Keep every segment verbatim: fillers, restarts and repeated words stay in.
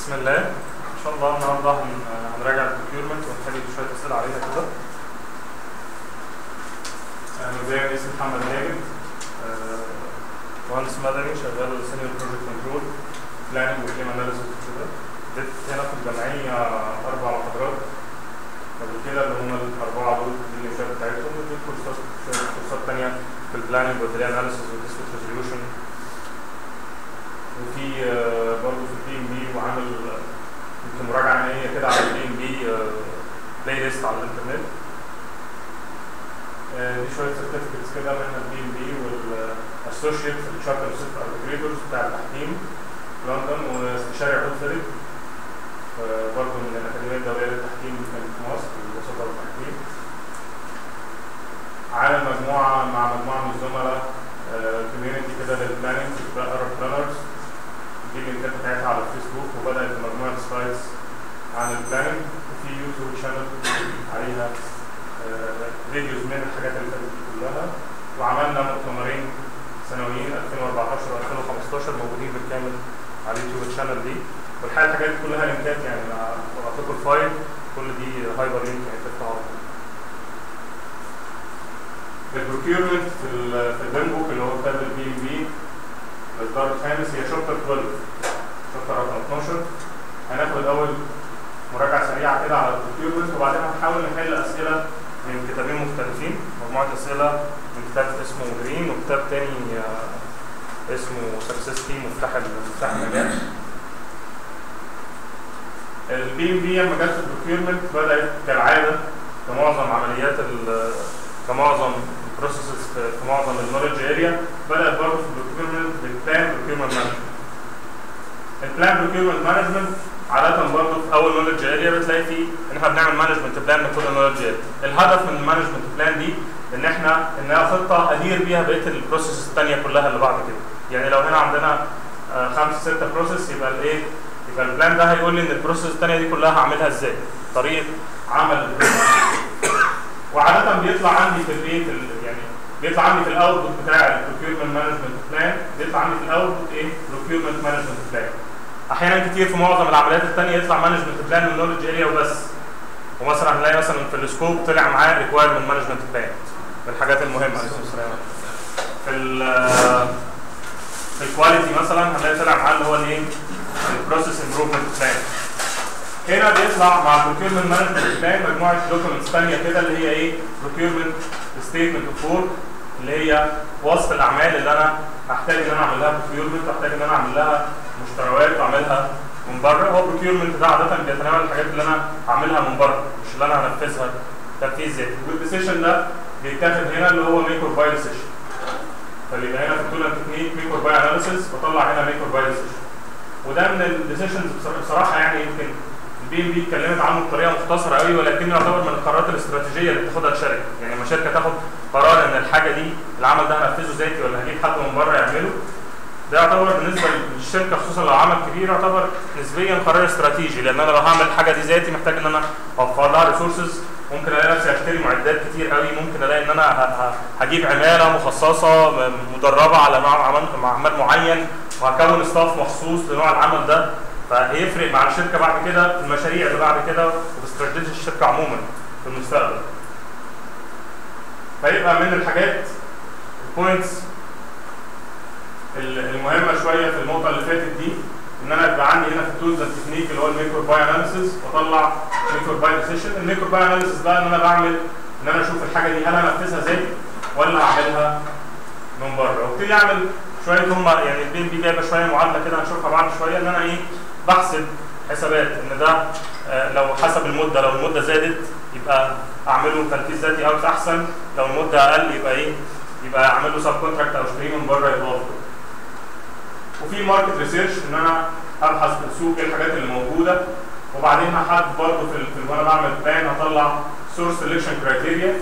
بسم الله. ان شاء الله النهارده هنراجع البروكيورمنت ونحل شويه اسئله عليها كده. انا مبدئيا اسمي محمد ماجد، مهندس مدني شغال سينيور بروجكت كنترول بلانج وبي ام بي اناليسيس كده. اديت هنا في الجمعيه اربع محاضرات قبل كده اللي هم الاربعه دول دي النتائج بتاعتهم، ودي كورسات كورسات ثانيه في البلانج والبي اناليسيس والديسبيوت ريزوليوشن، وفي برضه في البي ام بي، وعامل يمكن مراجعه عمليه كده على البي ام بي بلاي ليست على الانترنت. دي شويه سيرتيفيكتس كده من البي ام بي والاسوشيت في الشابتر ست اربيتريتورز بتاع التحكيم في لندن، واستشاري عقود فريد برضه من الاكاديميه الدوليه للتحكيم في مصر للوسطاء والتحكيم. عامل مجموعه مع مجموعه من الزملاء كوميونتي كده للبلاننج بتاع ارب بلانرز، دي اللينكات بتاعتها على الفيسبوك، وبدات مجموعه سلايدز عن البلاننج، وفي يوتيوب شانل عليها فيديوز من الحاجات اللي فاتت دي كلها. وعملنا مؤتمرين سنويين ألفين وأربعتاشر وألفين وخمستاشر موجودين بالكامل على اليوتيوب الشانل دي، والحقيقه الحاجات دي كلها لينكات يعني بعطيكم الفايل، كل دي هايبر لينك يعني تفتحوها. البروكيورمنت في البلان بوك اللي هو كتاب البي ام بي الاصدار الخامس هي شابتر اتناشر، شابتر رقم اتناشر. هناخد الاول مراجعه سريعه كده على البروكيورمنت، وبعدين هنحاول نحل اسئله من كتابين مختلفين، مجموعه اسئله من كتاب اسمه جرين وكتاب تاني اسمه سكسسكي مفتاح مفتاح المجال. البي ام بي لما جت في البروكيورمنت بدات كالعاده كمعظم عمليات كمعظم البروسيسز في معظم النولج اريا بدات برضه في البروكيورمنت بالبلان بروكيورمنت مانجمنت. البلان بروكيورمنت مانجمنت عادة برضه في أول نولج اريا بتلاقي فيه إن إحنا بنعمل مانجمنت بلان لكل نولج اريا. الهدف من المانجمنت بلان دي إن إحنا إنها خطة أدير بيها بقية البروسيسز التانية كلها اللي بعد كده. يعني لو هنا عندنا خمسة ستة بروسيس يبقى الإيه؟ يبقى البلان ده هيقول لي إن البروسيس التانية دي كلها هعملها إزاي؟ طريقة عمل. وعادة بيطلع عندي في الإيه؟ يعني بيطلع عندي في الأوتبوت بتاع البروكيورمنت مانجمنت بلان، بيطلع عندي في الأوتبوت إيه؟ بروكيورمنت مانجمنت بلان. احيانا كتير في معظم العمليات الثانيه يطلع مانجمنت بلان والنولج اريا وبس، ومثلا هنلاقي مثلا في السكوب طلع معاه ريكويرمنت مانجمنت بلان من الحاجات المهمه. في ال في الكواليتي مثلا هنلاقي طلع معاه اللي هو الايه؟ البروسيس امبروفمنت بلان. هنا بيطلع مع البروكيورمنت مانجمنت بلان مجموعه دوكيومنتس ثانيه كده اللي هي ايه؟ بروكيورمنت ستيتمنت اوف وورك اللي هي وصف الاعمال اللي انا هحتاج ان انا اعمل لها بروكيورمنت، هحتاج ان انا اعمل لها مشتريات واعملها من بره. هو البروكيورمنت ده عاده بيتناول الحاجات اللي انا هعملها من بره مش اللي انا هنفذها تنفيذ ذاتي. والديسيشن ده بيتاخد هنا اللي هو ميك اور باي ديسيشن، فبيبقى هنا في الكولا تكنيك ميك اور باي اناليسيس، بطلع هنا ميك اور باي ديسيشن. وده من الديسيشنز بصراحه يعني يمكن البي ام بي اتكلمت عنه بطريقه مختصره قوي، ولكن يعتبر من القرارات الاستراتيجيه اللي بتاخدها الشركه. يعني لما الشركه تاخد قرار ان الحاجه دي العمل ده هنفذه ذاتي ولا هجيب حد من بره يعمله، ده يعتبر بالنسبه للشركه خصوصا لو عمل كبير يعتبر نسبيا قرار استراتيجي، لان انا لو هعمل الحاجه دي ذاتي محتاج ان انا اوفر لها ريسورسز، ممكن الاقي نفسي هشتري معدات كتير قوي، ممكن الاقي ان انا هجيب عماله مخصصه مدربه على نوع عمل معين، وهكون ستاف مخصوص لنوع العمل ده، فهيفرق مع الشركه بعد كده في المشاريع اللي بعد كده واستراتيجيه الشركه عموما في المستقبل. فيبقى من الحاجات البوينتس المهمه شويه في النقطه اللي فاتت دي ان انا يبقى عندي هنا في التولز اند تكنيك اللي هو الميك اور باي اناليسيس، واطلع ميك اور باي ديسيشن. الميك اور باي اناليسيس بقى ان انا بعمل ان انا اشوف الحاجه دي هل انا انفذها ذاتي ولا هعملها من بره، وابتدي اعمل شويه هم يعني البي ام بي جايبه شويه معادله كده هنشوفها بعد شويه ان انا ايه؟ بحسب حسابات ان ده لو حسب المده، لو المده زادت يبقى اعمله تنفيذ ذاتي او احسن، لو المده اقل يبقى ايه؟ يبقى اعمله سب كونتراكت او اشتريه من بره يبقى افضل. وفي ماركت ريسيرش ان انا ابحث في السوق ايه الحاجات اللي موجوده، وبعدين هحط برضه في وانا بعمل بلان هطلع سورس سيلكشن كرايتيريا.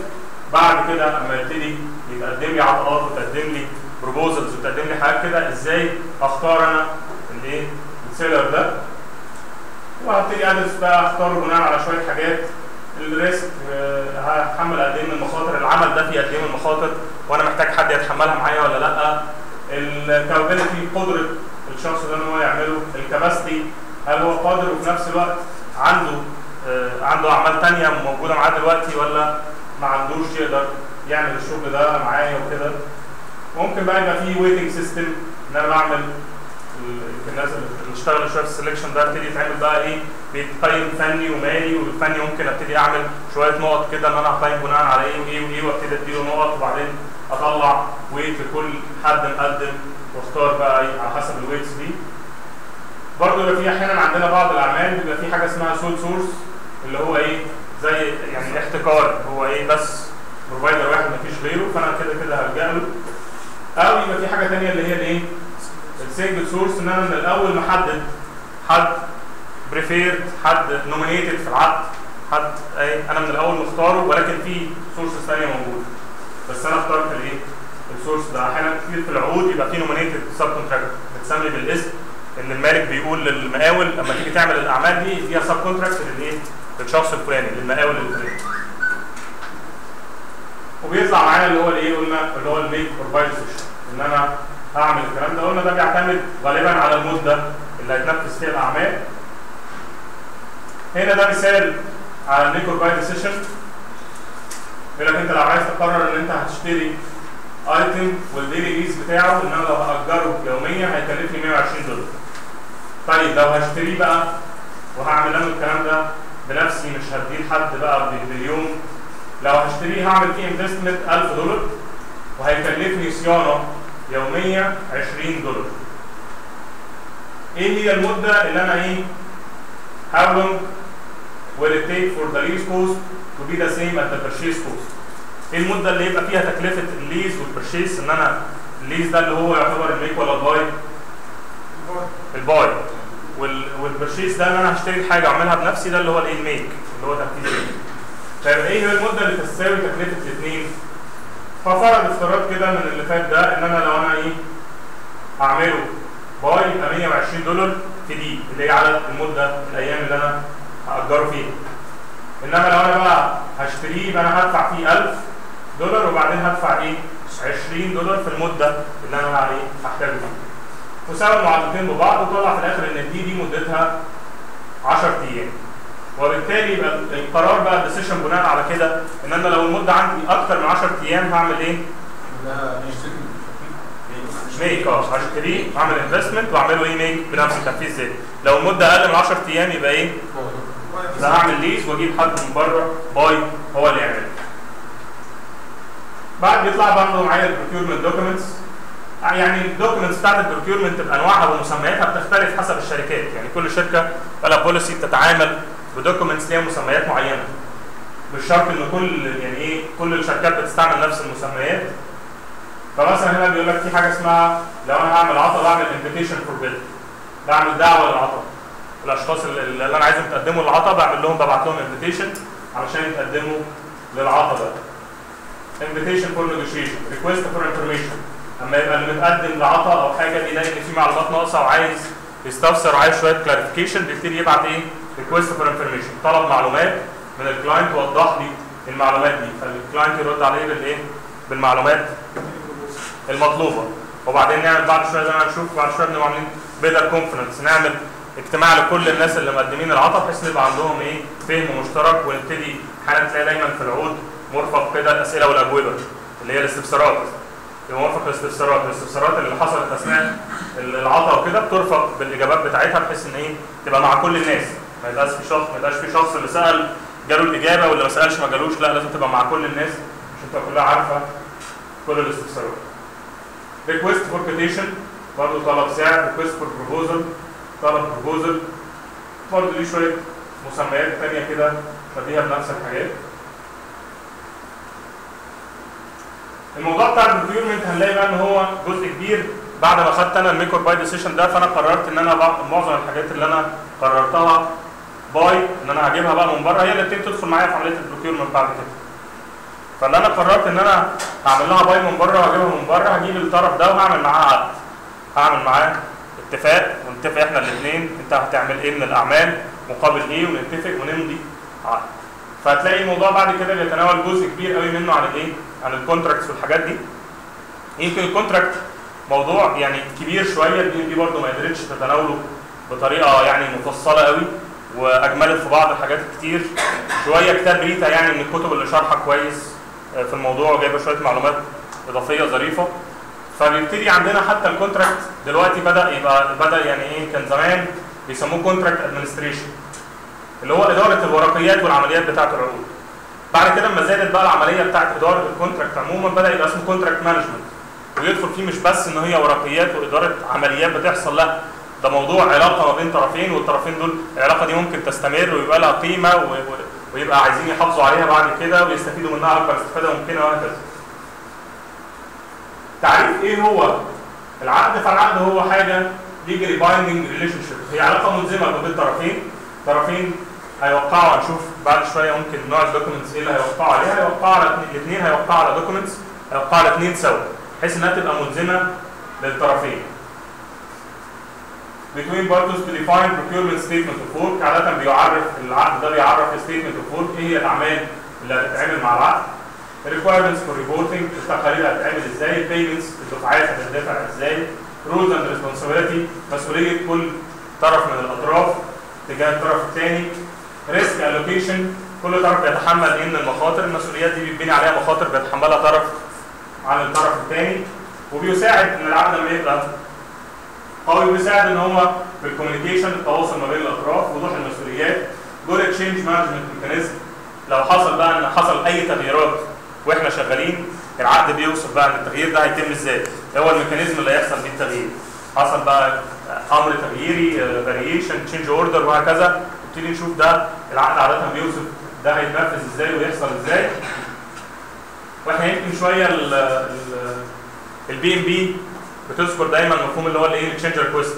بعد كده اما يبتدي يتقدم لي عطاءات وتقدم لي بروبوزلز وتقدم لي حاجات كده، ازاي اختار انا الايه؟ السيلر ده، وهبتدي ادرس بقى اختاره بناء على شويه حاجات. الريسك هتحمل قد ايه من المخاطر، العمل ده فيه قد ايه من المخاطر وانا محتاج حد يتحملها معايا ولا لا. الكابابيلتي قدره الشخص ده ان هو يعمله، الكاباسيتي هل هو قادر وفي نفس الوقت عنده آه عنده اعمال ثانيه موجوده معاه دلوقتي ولا ما عندوش يقدر يعمل الشغل ده معايا وكده. ممكن بقى يبقى في ويتنج سيستم ان انا بعمل الناس اللي بتشتغل شويه في السلكشن ده ابتدي يتعمل بقى ايه بيتقيم فني ومالي، والفني ممكن ابتدي اعمل شويه نقط كده ان انا هقيم بناء على ايه وايه وايه وابتدي اديله نقط وبعدين اطلع ويت لكل حد مقدم واختار بقى ايه على حسب الويتس دي. برضه لو في احيانا عندنا بعض الاعمال بيبقى في حاجه اسمها سول سورس اللي هو ايه زي يعني احتكار، هو ايه بس بروفايدر واحد مفيش غيره فانا كده كده هلجا له. او يبقى في حاجه ثانيه اللي هي الايه السنجل سورس، ان انا من الاول محدد حد بريفيرد حد نومينيتد في العقد حد ايه انا من الاول مختاره، ولكن في سورس ثانيه موجوده بس انا اخترت الايه السورس ده. احيانا كتير في العقود يبقى في نومينيتد سب كونتراكتور بتسمي بالاسم، ان المالك بيقول للمقاول لما تيجي تعمل الاعمال دي فيها سب كونتراكت للايه للشخص الفلاني للمقاول الفلاني. وبيطلع معانا اللي هو الايه قلنا اللي هو الميك اور باي ديسيشن، ان انا هعمل الكلام ده. قلنا ده بيعتمد غالبا على المده اللي هيتنفذ فيها الاعمال. هنا ده مثال على الميك اور باي ديسيشن، بيقول لك انت لو عايز تقرر ان انت هتشتري ايتم والديلي ليز بتاعه ان انا لو هاجره يوميا هيكلفني مية وعشرين دولار. طيب لو هشتريه بقى وهعمل انا الكلام ده بنفسي مش هديه لحد بقى باليوم، لو هشتريه هعمل فيه انفستمنت ألف دولار وهيكلفني صيانه يوميه عشرين دولار. ايه هي المده اللي انا ايه؟ How long will it take for the lease cost to be the same as the purchase cost؟ ايه المده اللي يبقى فيها تكلفه الليز والبرشيس ان انا الليز ده اللي هو يعتبر الميك ولا الباي؟ الباي. والبرشيس ده ان انا هشتري حاجه اعملها بنفسي ده اللي هو الايه الميك اللي هو تنفيذ الميك. طيب ايه هي المده اللي تساوي تكلفه الاثنين؟ ففرض افتراض كده من اللي فات ده ان انا لو انا ايه هعمله باي يبقى مية وعشرين دولار في دي اللي هي على المده الايام اللي انا هاجره فيها. انما لو انا بقى هشتريه يبقى انا هدفع فيه ألف دولار وبعدين هدفع ايه؟ عشرين دولار في المده اللي انا ايه؟ هحتاجه فيها. وساوي المعادلتين ببعض وطلع في الاخر ان دي دي مدتها عشرة ايام. وبالتالي يبقى القرار بقى الديسيشن بناء على كده ان انا لو المده عندي اكتر من عشرة ايام هعمل ايه؟ لا هشتري ميك اه هشتريه هعمل انفستمنت واعمله ايه ميك بنفسي تنفيذ ذاتي. لو المده اقل من عشرة ايام يبقى ايه؟ لا هعمل ليز واجيب حد من بره باي هو اللي يعمله. بعد بيطلع برضه معايا البروكيورمنت دوكيومنتس، يعني الدوكيومنتس بتاعت البروكيورمنت بانواعها ومسمياتها بتختلف حسب الشركات، يعني كل شركه لها بوليسي بتتعامل بدوكيومنتس ليها مسميات معينه. مش شرط ان كل يعني ايه كل الشركات بتستعمل نفس المسميات. فمثلا هنا بيقول لك في حاجه اسمها لو انا هعمل عطل اعمل انفيتيشن فور بيد، بعمل دعوه للعطل. الاشخاص اللي انا عايزهم يتقدموا للعطا بعمل لهم ببعت لهم انفيتيشن علشان يتقدموا للعطا ده. انفيتيشن فور نيجوشيشن، ريكويست فور انفورميشن، اما يبقى اللي متقدم لعطا او حاجه بيلاقي ان في معلومات ناقصه وعايز يستفسر وعايز شويه كلاريفيكيشن بيبتدي يبعت ايه؟ ريكويست فور انفورميشن، طلب معلومات من الكلاينت وضح لي المعلومات دي، فالكلاينت يرد عليه بالايه؟ بالمعلومات المطلوبه. وبعدين نعمل بعد شويه زي ما هنشوف بعد شويه بنبقى عاملين بيتر كونفرنس، نعمل اجتماع لكل الناس اللي مقدمين العطا بحيث ان يبقى عندهم ايه؟ فهم مشترك، ونبتدي احيانا تلاقي دايما في العقود مرفق كده الاسئله والاجوبه اللي هي الاستفسارات. يبقى مرفق الاستفسارات، الاستفسارات اللي حصلت اثناء العطا وكده بترفق بالاجابات بتاعتها بحيث ان ايه؟ تبقى مع كل الناس، ما يبقاش في شخص ما يبقاش في شخص اللي سال جاله الاجابه واللي ما سالش ما جالوش، لا لازم تبقى مع كل الناس عشان تبقى كلها عارفه كل الاستفسارات. ريكويست فور كوتيشن برضه طلب سعر، ريكويست فور بروبوزل طلب بروبوزل برضه ليه شويه مسميات ثانيه كده شبيهه بنفس الحاجات. الموضوع بتاع البروكيورمنت هنلاقي بقى ان هو جزء كبير بعد ما خدت انا الميك اور باي ديسيشن ده، فانا قررت ان انا معظم الحاجات اللي انا قررتها باي ان انا هجيبها بقى من بره هي اللي بتبتدي تدخل معايا في عمليه البروكيورمنت بعد كده. فاللي انا قررت ان انا هعمل لها باي من بره وهجيبها من بره، هجيب الطرف ده وهعمل معاه عقد، هعمل معاه اتفاق ونتفق احنا الاثنين انت هتعمل ايه من الاعمال مقابل ايه ونتفق ونمضي عقد. فهتلاقي الموضوع بعد كده بيتناول جزء كبير قوي منه عن الايه؟ عن الكونتراكتس والحاجات دي. يمكن الكونتراكت موضوع يعني كبير شويه، البي ام بي برضه ما قدرتش تتناوله بطريقه يعني مفصله قوي واجملت في بعض الحاجات كتير شويه. كتاب ريتا يعني من الكتب اللي شارحه كويس في الموضوع وجايبه شويه معلومات اضافيه ظريفه. فبيبتدي عندنا حتى الكونتراكت دلوقتي بدا يبقى بدا يعني ايه، كان زمان بيسموه كونتراكت ادمنستريشن اللي هو اداره الورقيات والعمليات بتاعه العقود. بعد كده لما زادت بقى العمليه بتاعه اداره الكونتراكت عموما بدا يبقى اسمه كونتراكت مانجمنت، ويدخل فيه مش بس ان هي ورقيات واداره عمليات بتحصل، لا ده موضوع علاقه ما بين طرفين، والطرفين دول العلاقه دي ممكن تستمر ويبقى لها قيمه ويبقى عايزين يحافظوا عليها بعد كده ويستفيدوا منها اكبر استفاده ممكنه وهكذا. تعريف ايه هو العقد؟ فالعقد هو حاجه ليجلي بايندنج ريليشن شيب، هي علاقه ملزمه ما بين طرفين، طرفين هيوقعوا، هنشوف بعد شويه ممكن نوع الدوكيومنتس ايه اللي هيوقعوا عليها، هيوقعوا على الاثنين، هيوقعوا على دوكيومنتس، هيوقعوا على اثنين سوا بحيث انها تبقى ملزمه للطرفين. between parties to define procurement statement of work. عادة بيعرف العقد ده بيعرف statement of work، ايه هي الاعمال اللي هتتعمل مع العقد، requirements for reporting، التقارير هتتعمل ازاي، payments الدفعات هتدفع ازاي، rules and responsibility مسؤوليه كل طرف من الاطراف تجاه الطرف الثاني، risk allocation كل طرف بيتحمل ان المخاطر، المسؤوليات دي بيتبني عليها مخاطر بيتحملها طرف عن الطرف الثاني، وبيساعد ان العقد لما يبقى قوي بيساعد ان هو في الكوميونيكيشن التواصل ما بين الاطراف، وضوح المسؤوليات، دور تشينج مانجمنت ميكانيزم لو حصل بقى ان حصل اي تغييرات واحنا شغالين العقد بيوصف بقى ان التغيير ده هيتم ازاي، هو الميكانيزم اللي هيحصل بيه التغيير، حصل بقى امر تغييري فاريشن تشينج اوردر وهكذا، نبتدي نشوف ده العقد عاده بيوصف ده هيتنفذ ازاي ويحصل ازاي. واحنا يمكن شويه البي ام بي بتذكر دايما المفهوم اللي هو الايه التشينج ريكويست،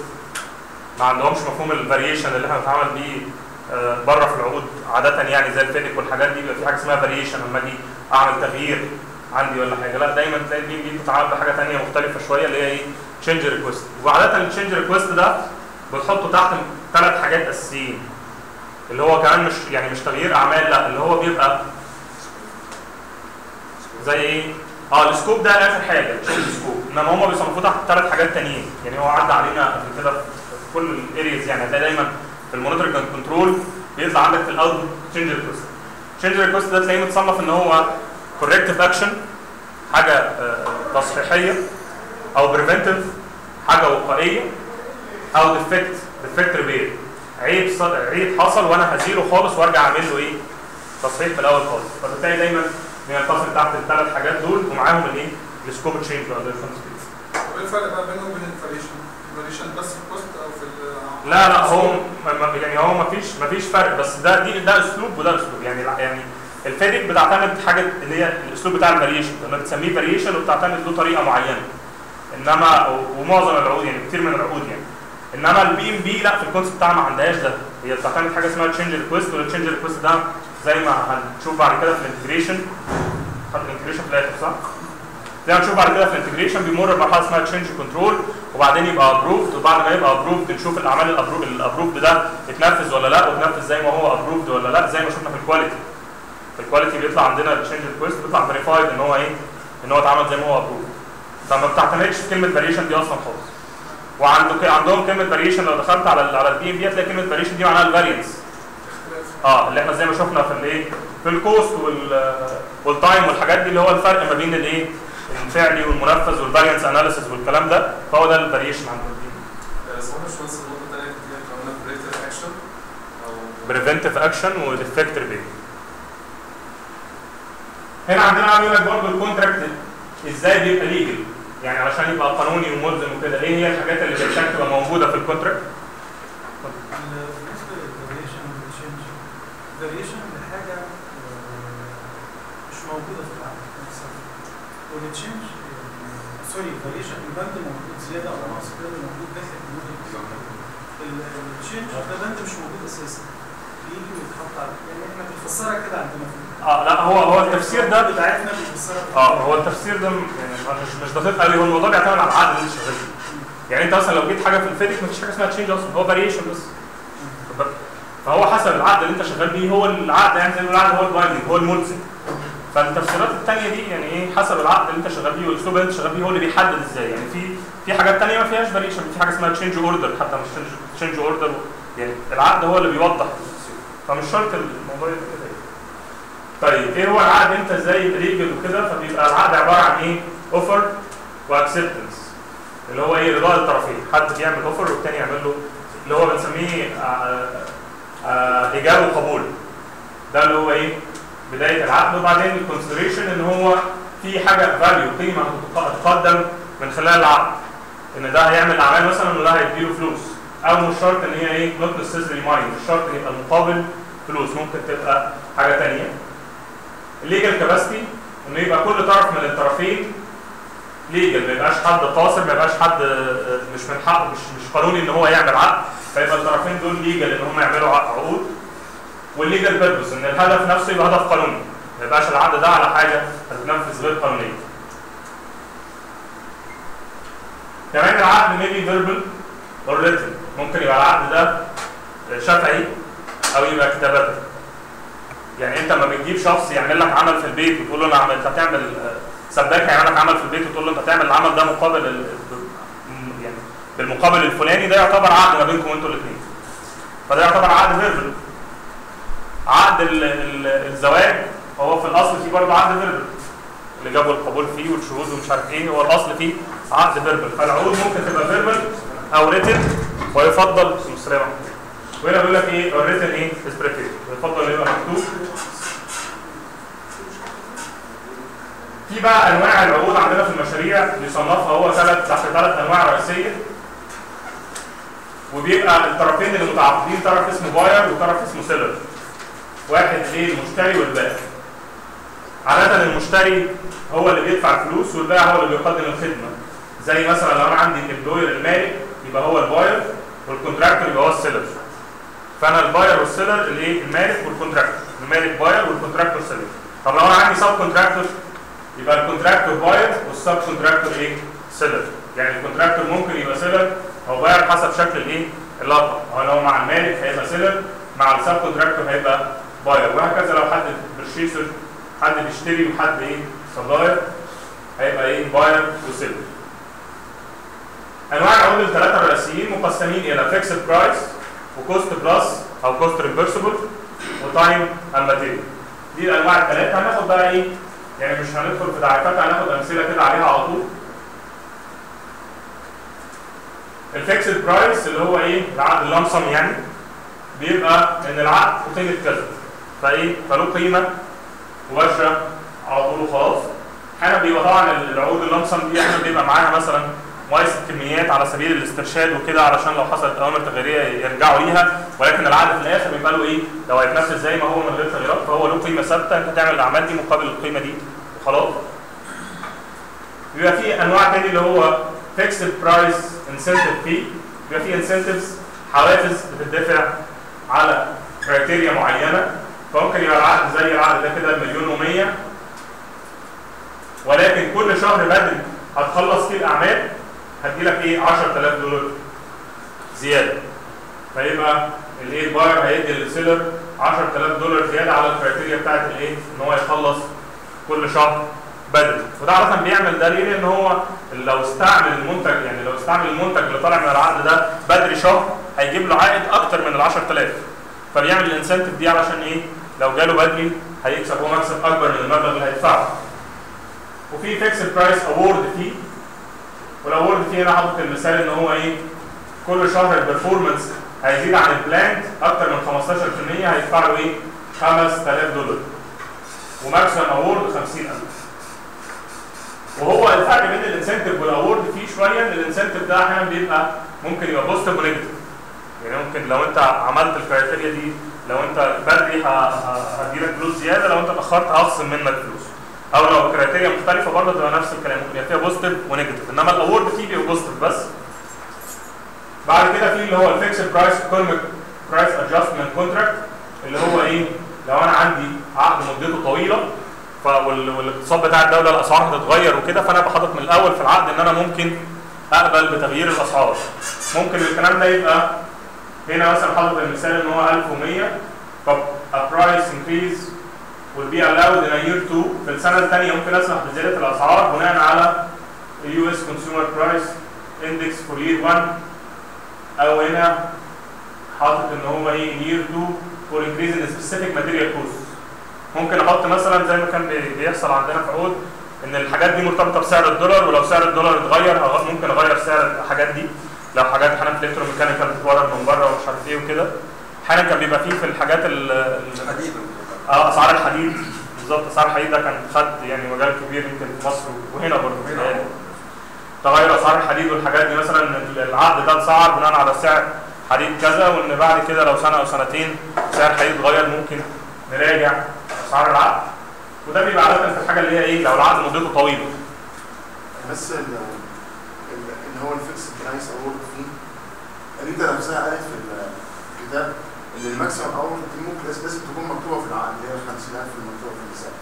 ما عندهمش مفهوم الفاريشن اللي احنا بنتعامل بيه بره في العقود عاده يعني زي الفيديك والحاجات دي، بيبقى في حاجه اسمها فاريشن لما اجي اعمل تغيير عندي ولا حاجه، لا دايما تلاقي البي دي بتتعامل بحاجه ثانيه مختلفه شويه اللي هي ايه تشينج ريكويست. وعاده التشينج ريكويست ده بتحطه تحت ثلاث حاجات اساسيين اللي هو كمان مش يعني مش تغيير اعمال، لا اللي هو بيبقى زي ايه؟ اه السكوب ده اخر حاجه تشينج سكوب، انما هم بيصنفوه تحت ثلاث حاجات تانيين يعني هو عدى علينا قبل كده في كل الاريز يعني، هتلاقي دايما في المونيتورنج اند كنترول بيطلع عندك في الاوتبوت تشينج ريكوست. تشينج ريكوست ده تلاقيه متصنف ان هو كوركتيف اكشن حاجه تصحيحيه، او بريفنتيف حاجه وقائيه، او ديفكت ديفكت ريبير عيب عيب حصل وانا هزيله خالص وارجع اعمل له ايه؟ تصحيح في الاول خالص. فبالتالي دايما بينتصر تحت الثلاث حاجات دول ومعاهم الايه؟ السكوب تشينج ولا الكونسبت. وايه الفرق بقى بينهم وبين الفاريشن؟ الفاريشن بس في الكوست او في ال لا لا هو يعني هو ما فيش ما فيش فرق، بس ده دي ده اسلوب وده اسلوب يعني يعني الفيديك بتعتمد حاجه اللي هي الاسلوب بتاع الفاريشن لما بتسميه فاريشن وبتعتمد له طريقه معينه. انما ومعظم العقود يعني كتير من العقود يعني. انما البي ام بي لا في الكونسبت بتاعها ما عندهاش ده، هي بتعتمد حاجه اسمها تشينج ريكويست، والتشينج ريكويست ده زي ما هنشوف بعد كده في الانتجريشن خد الانتجريشن في الاخر صح؟ زي ما هنشوف بعد كده في الانتجريشن بيمر بمرحله اسمها تشينج كنترول وبعدين يبقى ابروفد، وبعد ما يبقى ابروفد نشوف الاعمال الابروفد ده اتنفذ ولا لا، واتنفذ زي ما هو ابروفد ولا لا، زي ما شفنا في الكواليتي. في الكواليتي بيطلع عندنا التشينج ريكويست بيطلع فيريفايد ان هو ايه؟ ان هو اتعمل زي ما هو ابروفد. فما بتعتمدش في كلمه فاريشن دي اصلا خالص. وعندك عندهم كلمه فاريشن لو دخلت على ال على البي ام بي هتلاقي كلمه فاريشن دي معناها الفارينس. اه اللي احنا زي ما شفنا في الايه في الكوست والتايم والحاجات دي اللي هو الفرق ما بين الايه الفعلي والمنفذ والبالانس اناليسيس والكلام ده، فهو ده الفاريشن عندنا. بس انا مش واصل النقطه الثانيه دي اللي هي بريفنتيف اكشن او بريفنتيف اكشن وديفكت ريبير. هنا عندنا بيقول لك برضه الكونتراكت ازاي بيبقى ليجل يعني علشان يبقى قانوني وملزم وكده، ايه هي الحاجات اللي بتبقى موجوده في الكونتراكت؟ الفاريشن حاجه مش موجوده في العقد نفسها، والتشينج سوري الفاريشن البند موجود زياده او ناقص كده موجود داخل التشينج ده بند مش موجود اساسا بيجي ويتحط على يعني احنا بنفسرها كده عندنا اه لا هو هو التفسير ده بتاعتنا بنفسرها اه هو التفسير ده يعني مش مش دقيق قوي، هو الموضوع بيعتمد على العقد اللي انت شغال فيه يعني انت مثلا لو جيت حاجه في الفيديك مفيش حاجه اسمها تشينج اصلا، هو فاريشن بس. فهو حسب العقد اللي انت شغال بيه هو العقد يعني زي ما العقد هو البايندنج هو الملزم، فالتفسيرات الثانيه دي يعني ايه حسب العقد اللي انت شغال بيه والاسلوب اللي انت شغال بيه هو اللي بيحدد ازاي. يعني في في حاجات ثانيه ما فيهاش فاريشن، في حاجه اسمها تشينج اوردر، حتى مش تشينج اوردر يعني العقد هو اللي بيوضح التفسير، فمش شرط الموضوع يبقى كده. طيب ايه هو العقد انت ازاي ليجل وكده؟ فبيبقى العقد عباره عن ايه؟ اوفر واكسبتنس، اللي هو ايه؟ رضا الطرفين، حد بيعمل اوفر والثاني يعمل له اللي هو بنسميه ايجاب وقبول، ده اللي هو ايه؟ بدايه العقد. وبعدين الكونسيدريشن ان هو في حاجه فاليو قيمه هتقدم من خلال العقد، ان ده هيعمل اعمال مثلا وده هيديله فلوس، او مش شرط ان هي ايه نوت نسيسري ماني، مش شرط ان يبقى المقابل فلوس، ممكن تبقى حاجه ثانيه. الليجل كاباسيتي انه يبقى كل طرف من الطرفين ليجل، ما يبقاش حد قاصر، ما يبقاش حد مش من حقه، مش مش قانوني ان هو يعمل عقد، فيبقى الطرفين دول ليجل ان هم يعملوا عقود. والليجل بيربس ان الهدف نفسه يبقى هدف قانوني، ما يبقاش العقد ده على حاجه هتتنفذ غير قانونيه. كمان العقد ميبي فيربال اور ريتن، ممكن يبقى العقد ده شفهي او يبقى كتابة. يعني انت لما بتجيب شخص يعمل لك عمل في البيت وتقول له انا عملت، هتعمل سباك هيعمل لك عمل في البيت وتقول له انت هتعمل العمل ده مقابل ال... يعني بالمقابل الفلاني، ده يعتبر عقد ما بينكم انتوا الاثنين، فده يعتبر عقد فيربال. عقد الزواج هو في الاصل فيه برضه عقد فيربال، اللي جابوا القبول فيه والشهود ومش عارف ايه، هو الاصل فيه عقد فيربال. فالعقود ممكن تبقى فيربال او ريتن، ويفضل مسلمه. وهنا بيقول لك ايه الريتن ايه اسبريتد، يفضل يبقى مكتوب. في بقى انواع العقود عندنا في المشاريع بيصنفها هو ثلاث تحت ثلاث انواع رئيسيه، وبيبقى الطرفين اللي متعاقدين طرف اسمه باير وطرف اسمه سيلر، واحد ليه المشتري والبائع. عادة المشتري هو اللي بيدفع الفلوس والبائع هو اللي بيقدم الخدمة، زي مثلا لو انا عندي الامبلوير المالك يبقى هو الباير والكونتراكتور يبقى هو السيلر. فانا الباير والسيلر الايه؟ المالك والكونتراكتور، المالك باير والكونتراكتور سيلر. طب لو انا عندي سب كونتراكتور يبقى الكونتراكتور باير والسب كونتراكتور ايه؟ سيلر. يعني الكونتراكتور ممكن يبقى سيلر او باير حسب شكل الايه؟ اللقب، هو لو مع المالك هيبقى سيلر، مع السب كونتراكتور هيبقى باير، وهكذا. لو حد برشيسر، حد بيشتري وحد ايه سبلاير، هيبقى ايه باير وسيلر. انواع العقود الثلاثه الرئيسيين مقسمين الى فيكس برايس وكوست بلس او كوست ريفرسبل وتايم اند ماتيريال. دي الانواع الثلاثه. هناخد بقى ايه يعني مش هندخل في تعريفاتها، هناخد امثله كده عليها على طول. الفيكس برايس اللي هو ايه العقد اللمسم، يعني بيبقى ان العقد قيمه كذا، فايه فله قيمه مباشره على طول وخلاص. احيانا بيبقى طبعا العقود اللمسم دي احنا بيبقى معاها مثلا مقايسه كميات على سبيل الاسترشاد وكده، علشان لو حصلت اوامر تغييريه يرجعوا ليها، ولكن العقد في الاخر بيبقى له ايه لو هيتنفذ زي ما هو من غير تغييرات فهو له قيمه ثابته، انت هتعمل الاعمال دي مقابل القيمه دي وخلاص. بيبقى في انواع تاني اللي هو فيكس برايس انسنتيف فيه، بيبقى في انسنتيفز حوافز بتدفع على كرايتيريا معينه، فممكن يبقى العقد زي العقد ده كده مليون ومية، ولكن كل شهر بدري هتخلص فيه الاعمال هتجيلك ايه عشرة آلاف دولار زياده، فيبقى الايه الباير هيدي للسيلر عشرة آلاف دولار زياده على الكرايتيريا بتاعت الايه ان هو يخلص كل شهر بدري. وده عاده بيعمل دليل ان هو لو استعمل المنتج، يعني لو استعمل المنتج اللي طالع من العقد ده بدري شهر هيجيب له عائد اكتر من ال عشرة آلاف، فبيعمل الانسنتيف دي علشان ايه؟ لو جاله بدري هيكسب هو مكسب اكبر من المبلغ اللي هيدفعه. وفي فيكس برايس اوورد فيه، والاورد فيه انا حاطط المثال ان هو ايه؟ كل شهر البرفورمانس هيزيد عن البلان اكتر من خمستاشر في المية، هيدفع له ايه؟ خمسة آلاف دولار. وماكسيمم اوورد خمسين ألف. وهو الفرق بين الانسنتيف والاورد فيه شويه ان الانسنتيف ده احيانا بيبقى ممكن يبقى بوزيتيف ونيجاتيف. يعني ممكن لو انت عملت الكرايتيريا دي، لو انت بدري هديلك فلوس زياده، لو انت اتاخرت هخصم منك فلوس. او لو الكرايتيريا مختلفه برضه تبقى نفس الكلام، ممكن يبقى فيها بوزيتيف ونيجاتيف، انما الاورد فيه بيبقى بوزيتيف بس. بعد كده في اللي هو الفيكس برايس ايكونوميك برايس ادجستمنت كونتراكت، اللي هو ايه؟ لو انا عندي عقد مدته طويله والاقتصاد بتاع الدوله الاسعار هتتغير وكده، فانا بحاطط من الاول في العقد ان انا ممكن اقبل بتغيير الاسعار. ممكن الكلام ده يبقى هنا مثلا حاطط المثال ان هو ألف ومية، فبرايس انكريز والبي الاود ان يير اتنين في السنه الثانيه ممكن اسمح بزياده الاسعار بناء على اليو اس كونسيومر برايس اندكس فور يير واحد، او هنا حاطط ان هو ايه ان يير اتنين فور انكريز ان سبيسيفيك ماتيريال كوست. ممكن احط مثلا زي ما كان بيحصل عندنا في عقود ان الحاجات دي مرتبطه بسعر الدولار، ولو سعر الدولار اتغير ممكن اغير سعر الحاجات دي، لو حاجات احنا في الكتروميكانيكال بتتورد من بره ومش عارف ايه وكده. احيانا كان بيبقى فيه في الحاجات الحديد اه اسعار الحديد بالظبط، اسعار الحديد ده كان خد يعني مجال كبير يمكن في مصر وهنا برضه يعني. تغير اسعار الحديد والحاجات دي، مثلا العقد ده اتسعر بناء على سعر حديد كذا، وان بعد كده لو سنه او سنتين سعر الحديد اتغير ممكن نراجع اسعار العقد. وده بيبقى عاده في الحاجه اللي هي ايه لو العقد مدته طويله. بس اللي هو الفيكس برايس اوورد دي الريده نفسها قالت في الكتاب ان الماكسيمم اوورد دي ممكن لازم تكون مكتوبه في العقد، اللي هي خمسين ألف مكتوبه في الحساب.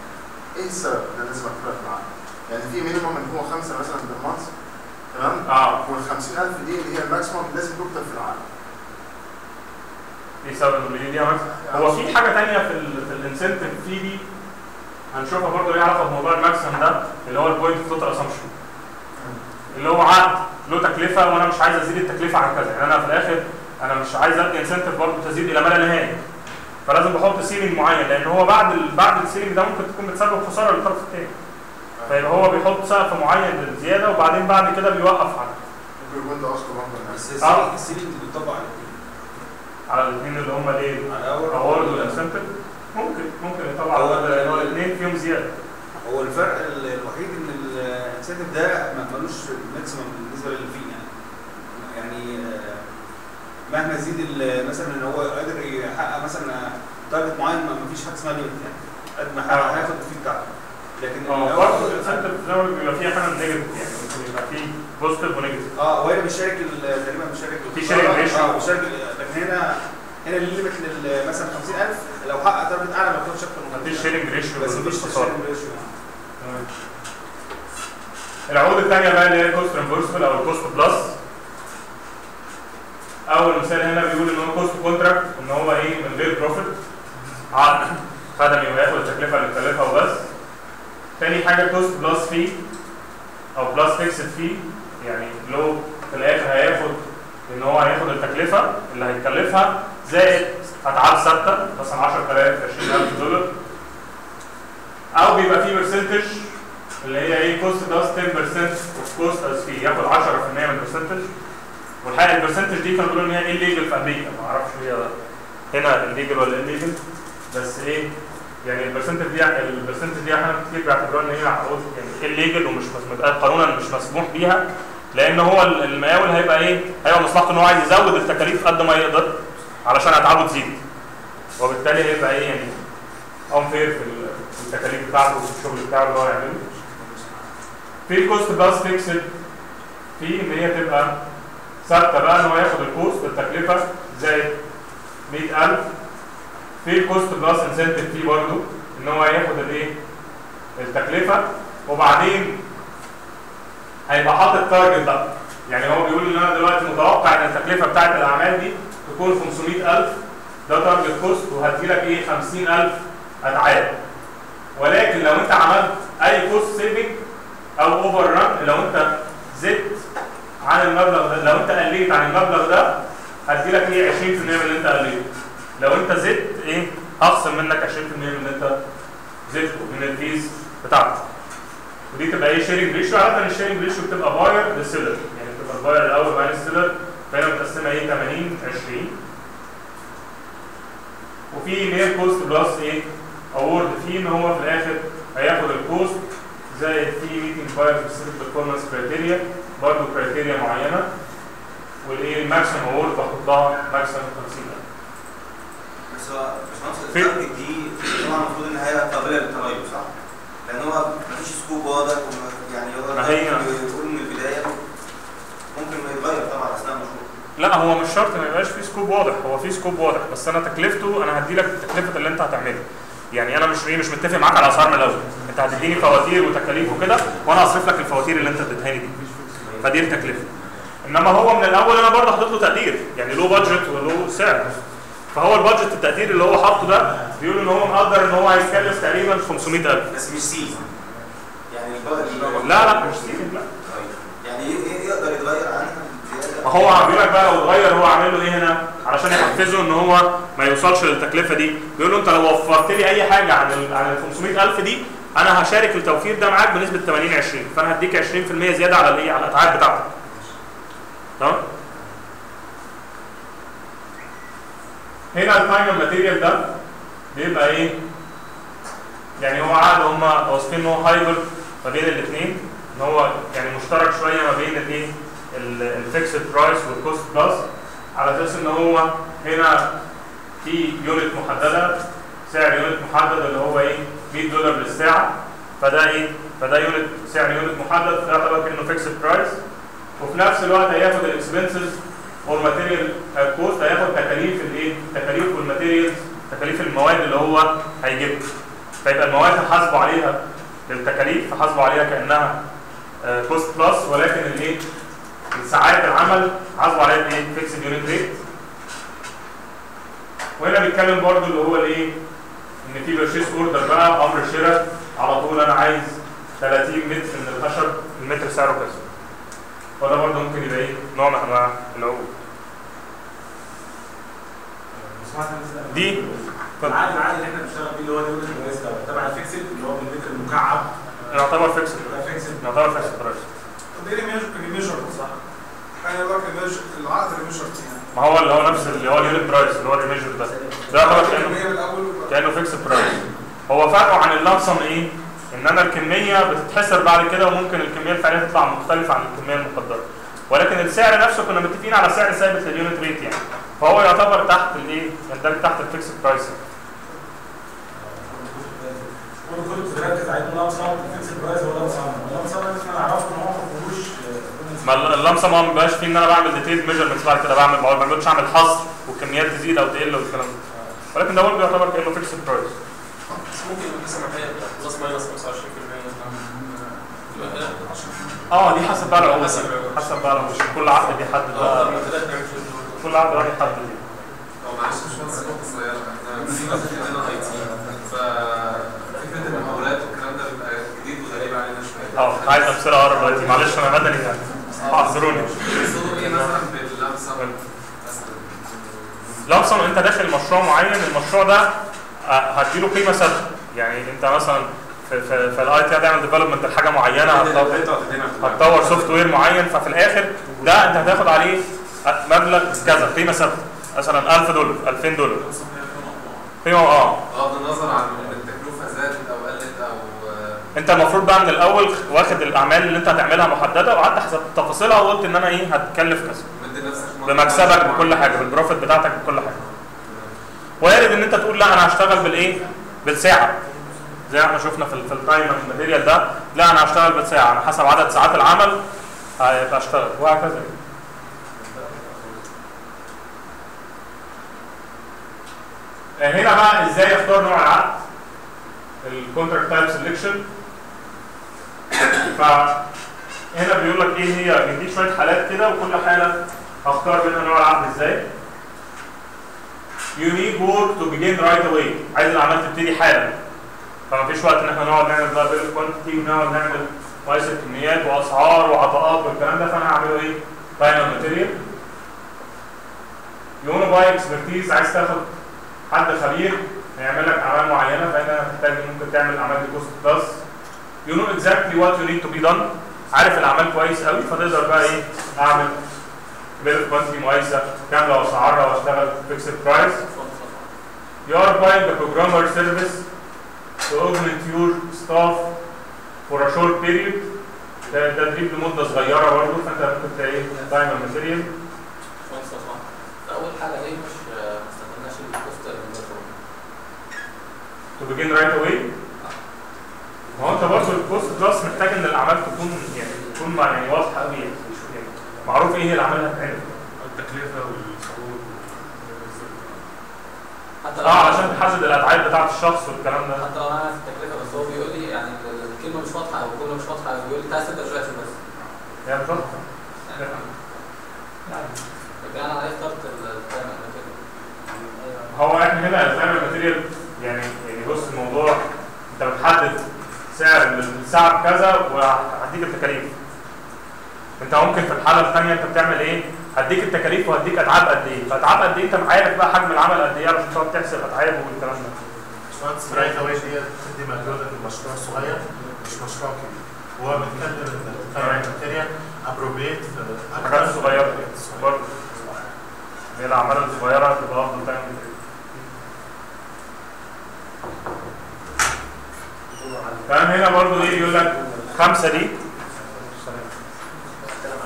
ايه السبب ان لازم اكتبها في العقد؟ يعني في مينيمم ان هو خمسه مثلا بالمانث، تمام؟ اه وال خمسين ألف دي اللي هي الماكسيمم لازم تكتب في العقد. ايه سبب المليون دي يا ماكس؟ هو في حاجه ثانيه في الانسنتيف في دي هنشوفها برضه ليها علاقه بموضوع الماكسيمم ده، اللي هو البوينت توتال اسامشن، اللي هو عقد له تكلفه وانا مش عايز ازيد التكلفه عن كذا، يعني انا في الاخر انا مش عايز ادي انسنتيف برضه تزيد الى ما لا نهايه، فلازم بحط سيلينج معين، لان هو بعد ال... بعد السيلينج ده ممكن تكون بتسبب خساره للطرف الثاني، فيبقى هو بيحط سقف معين للزياده وبعدين بعد كده بيوقف عنه. ممكن يكون ده اصله برضه بس السيلينج بيطبق على الاثنين، على الاثنين اللي هم الايه؟ على الاورد والانسنتيف. ممكن ممكن يطبق على الاثنين فيهم زياده. هو الفرق الوحيد ان الانسنتيف ده ما مالوش ماكسيمم بالنسبه للفي، يعني يعني مهما زيد مثلا ان هو قادر يحقق مثلا تارجت معين ما فيش حاجه اسمها ليميت، يعني قد ما هياخد الفي بتاعته. لكن برضه الانسنتيف ده بيبقى فيه حاجه نيجاتيف، يعني ممكن يبقى فيه بوزيتيف ونيجاتيف. اه وهنا بيشارك تقريبا بيشارك في شارك ريشو اه بيشارك، لكن هنا هنا الليميت مثلا خمسين ألف، لو حقق تارجت اعلى ما بياخدش اكتر من خمسين ألف. مفيش شيرنج ريشو، بس مفيش شيرنج ريشو. العقود الثانيه بقى اللي هي الكوست ريمبورسبل او الكوست بلس. اول مثال هنا بيقول ان هو كوست كونتراكت، ان هو ايه من غير بروفيت، عقد خدمي وياخد التكلفه اللي اتكلفها وبس. ثاني حاجه كوست بلس فيه او بلس فيكسد فيه، يعني لو في الاخر هياخد ان هو هياخد التكلفه اللي هيتكلفها زائد اتعاب ثابته مثلا عشرة آلاف عشرين ألف دولار، او بيبقى فيه برسنتج اللي هي ايه كوست بلس عشرة بالمية اوف كوست از في، ياخد عشرة بالمية من البرسنتج. والحقيقه البرسنتج دي كانوا بيقولوا ان هي الليجل في امريكا، ما اعرفش هي هنا الليجل ولا الليجل، بس ايه يعني البرسنتج دي البرسنتج دي احنا كتير بيعتبروها ان هي عقود يعني الليجل ومش قانونا مش مسموح بيها، لان هو المقاول هيبقى ايه هيبقى مصلحته ان هو عايز يزود التكاليف قد ما يقدر علشان اتعابه تزيد، وبالتالي هيبقى ايه يعني انفير في التكاليف بتاعته وفي الشغل بتاعه اللي هو هيعمله. في الكوست بلس فيكسد في ان هي تبقى ثابته بقى، ان هو ياخد الكوست التكلفه زائد مية ألف. في الكوست بلس انسنتيف فيه برضه ان هو هياخد الايه؟ التكلفه وبعدين هيبقى حاطط تارجت بقى، يعني هو بيقول ان انا دلوقتي متوقع ان التكلفه بتاعت الاعمال دي تكون خمسمية ألف، ده تارجت كوست وهتجيلك ايه خمسين ألف اتعاب. ولكن لو انت عملت اي كوست سيفنج او اوفر ران، لو انت زدت عن المبلغ ده، لو انت قليت عن المبلغ ده هديلك ايه عشرين بالمية من اللي انت قليته، لو انت زدت ايه هخصم منك عشرين بالمية من اللي انت زدته من الفيز بتاعتك. ودي تبقى ايه شيرنج ريشو. عاده الشيرنج ريشو بتبقى باير للسيلر، يعني بتبقى الباير الاول بعدين السيلر، فهنا متقسمه ايه تمانين عشرين. وفي ان هي الكوست بلس ايه اوورد فيه ان هو في الاخر هياخد الكوست زائد في ميتنج باير سبيسيفيك بيرفورمانس كرايتيريا، برضه كرايتيريا معينه، والايه الماكسيمم اوورد بحطها ماكسيمم خمسين ألف. بس هو باشمهندس التارجت دي طبعا المفروض ان هي قابله للتغير صح؟ لان هو مفيش سكوب واضح، يعني هو بيقول من البدايه ممكن ما يتغير طبعا اثناء المشروع. لا هو مش شرط ما يبقاش في سكوب واضح، هو في سكوب واضح بس انا تكلفته انا هدي لك تكلفه اللي انت هتعملها. يعني انا مش مش متفق معاك على اسعار من الاول، انت هتديني فواتير وتكاليف وكده وانا هصرف لك الفواتير اللي انت اديتها لي دي، فدي التكلفه. انما هو من الاول انا برضه حاطط له تقدير، يعني له بادجت وله سعر، فهو البادجت التقدير اللي هو حاطه ده بيقول ان هو مقدر ان هو هيتكلف تقريبا خمسمية ألف. بس مش سيزون يعني البادجت. لا لا مش سيزون لا. يعني ايه يقدر يتغير عنها؟ ما هو عم بيقول لك بقى لو اتغير هو عامل له ايه هنا علشان يحفزه ان هو ما يوصلش للتكلفه دي، بيقول له انت لو وفرت لي اي حاجه عن ال عن ال خمسمية ألف دي انا هشارك التوفير ده معاك بنسبه تمانين عشرين، فانا هديك عشرين في المية زياده على الايه؟ على الاتعاب بتاعتك. تمام؟ هنا التايم ماتريال ده بيبقى ايه؟ يعني هو عقد هم واصفين ان هو هايبر ما بين الاثنين، ان هو يعني مشترك شويه ما بين الايه؟ الفيكس برايس والكوست بلس، على اساس ان هو هنا في يونت محدده، سعر يونت محدد اللي هو ايه؟ مية دولار للساعه، فده ايه؟ فده يونت سعر يونت محدد فيعتبر كانه فيكس برايس، وفي نفس الوقت هياخد الاكسبنسز والماتيريال كوست، هياخد تكاليف الايه؟ تكاليف والماتيريال تكاليف المواد اللي هو هيجيبها، فيبقى المواد هحاسبه عليها التكاليف، هحاسبه عليها كانها كوست بلس، ولكن الايه؟ ساعات العمل عزوا عليها بايه؟ فيكس يونت ريت. وهنا بيتكلم برضو اللي هو الايه؟ ان في بيرشيس اوردر بقى، امر شراء على طول، انا عايز تلاتين متر من الخشب، المتر سعره كذا. وده برضو ممكن يبقى ايه؟ نوع من انواع العقود. دي العقد العادي اللي احنا بنشتغل بيه اللي هو اليونت برايس ده تبع الفيكس اللي هو بالمتر المكعب يعتبر فيكس، يعتبر فيكس برايس. ما هو اللي هو نفس اللي هو اليونت برايس اللي هو الميجر ده، ده يعتبر كانه فيكس برايس. هو فرقه عن اللمسم ايه؟ ان انا الكميه بتتحسب بعد كده، وممكن الكميه الفعليه تطلع مختلفه عن الكميه المقدره، ولكن السعر نفسه كنا متفقين على سعر ثابت لليونت ريت يعني، فهو يعتبر تحت الايه؟ يندرج تحت الفيكس برايس. ما اللمسم ما بيبقاش فيه ان انا بعمل ديتيلد ميجرمنتس بعد كده، بعمل ما بقولش اعمل حصر والكميات تزيد او تقل والكلام ده، ولكن ده برضه يعتبر كانه فيكس برايس. مش ممكن القسمه الحقيقيه بلس ماينس خمسة وعشرين في المية. اه دي حسب بقى العقود، حسب بقى مش كل عقد بيحدد بقى، كل عقد راح يحدد. طب معلش يا باشمهندس نقطه صغيره، احنا نسينا فكره ان انا اي تي، ففكره المقاولات والكلام ده بيبقى جديد وغريب علينا شويه. اه عايز افصلها اقرب دلوقتي، معلش انا مدني يعني. اعذروني. لمسم انت داخل مشروع معين، المشروع ده هتديله قيمه ثابته، يعني انت مثلا في في, في الاي تي هتعمل ديفلوبمنت لحاجه معينه، هتطور سوفت وير معين، ففي الاخر ده انت هتاخد عليه مبلغ كذا قيمه ثابته، مثلا ألف دولار ألفين دولار. قيمه اه بغض النظر عن التكلفه زادت او قلت او انت المفروض بقى من الاول واخد الاعمال اللي انت هتعملها محدده، وقعدت حسبت تفاصيلها وقلت ان انا ايه هتكلف كذا بمكسبك بكل حاجه، بالبروفيت بتاعتك بكل حاجه. وارد ان انت تقول لا انا هشتغل بالايه؟ بالساعه، زي ما احنا شفنا في التايم ماتيريال ده، لا انا هشتغل بالساعه، انا حسب عدد ساعات العمل هيبقى اشتغل وهكذا. هنا بقى ازاي اختار نوع العقد؟ الكونتراكت تايب سيلكشن. فهنا بيقول لك ايه هي، بيديك شويه حالات كده وكل حاله هختار منها نوع العقد ازاي. You need work to begin right away، عايز العمل تبتدي حالا، فمفيش وقت ان احنا نقعد نعمل بقى بيل كوانتيتي ونقعد نعمل قياس الكميات واسعار وعطاءات والكلام ده، فانا هعمله ايه؟ تايم ماتيريال. You want to buy expertise، عايز تاخد حد خبير هيعمل لك اعمال معينه، فهنا هتحتاج ممكن تعمل اعمال كوست بلس. يو نو اكزاكتلي وات يو نيد تو بي دون، عارف الاعمال كويس قوي، فتقدر بقى ايه؟ اعمل بيل كوانتيتي مقايسه كامله واسعارها واشتغل فيكس برايس. يو ار باينج ذا بروجرامر سيرفيس تو اوجمنت يور ستاف فور ا شورت بيريود، ده تدريب لمده صغيره برضه، فانت ممكن تلاقي ايه؟ تايم ماتيريال. اول حاجه ليه مش to begin right away. ما هو انت برضه الكوست بلس محتاج ان الاعمال تكون يعني تكون يعني واضحه قوي، يعني معروف ايه هي الاعمال اللي هتتعمل، التكلفه والصعود حتى اه عشان تحدد الابعاد بتاعه الشخص والكلام ده. حتى لو انا عارف التكلفه، بس هو بيقول لي يعني الكلمه مش واضحه او الجمله مش واضحه، بيقول لي تعالى سيبها شويه عشان بس هي مش واضحه يعني. يبقى انا عرفت اخترت التايم ماتيريال. هو احنا هنا التايم ماتريال يعني يعني بص الموضوع انت بتحدد سعر للساعه بكذا وهديك التكاليف. انت ممكن في الحاله الثانيه انت بتعمل ايه؟ هديك التكاليف وهديك اتعاب قد ايه؟ فاتعاب قد ايه انت عارف بقى حجم العمل قد ايه عشان تقعد تحسب اتعاب والكلام ده. باشمهندس برايس هو دي بتدي مجهودك لمشروع صغير مش مشروع كبير. هو بيتكلم التايم ماتريال ابروبريت في حاجات صغيره برضه. هي الاعمال الصغيره تبقى افضل تايم ماتريال. تمام هنا برضه ايه يقول لك خمسه دي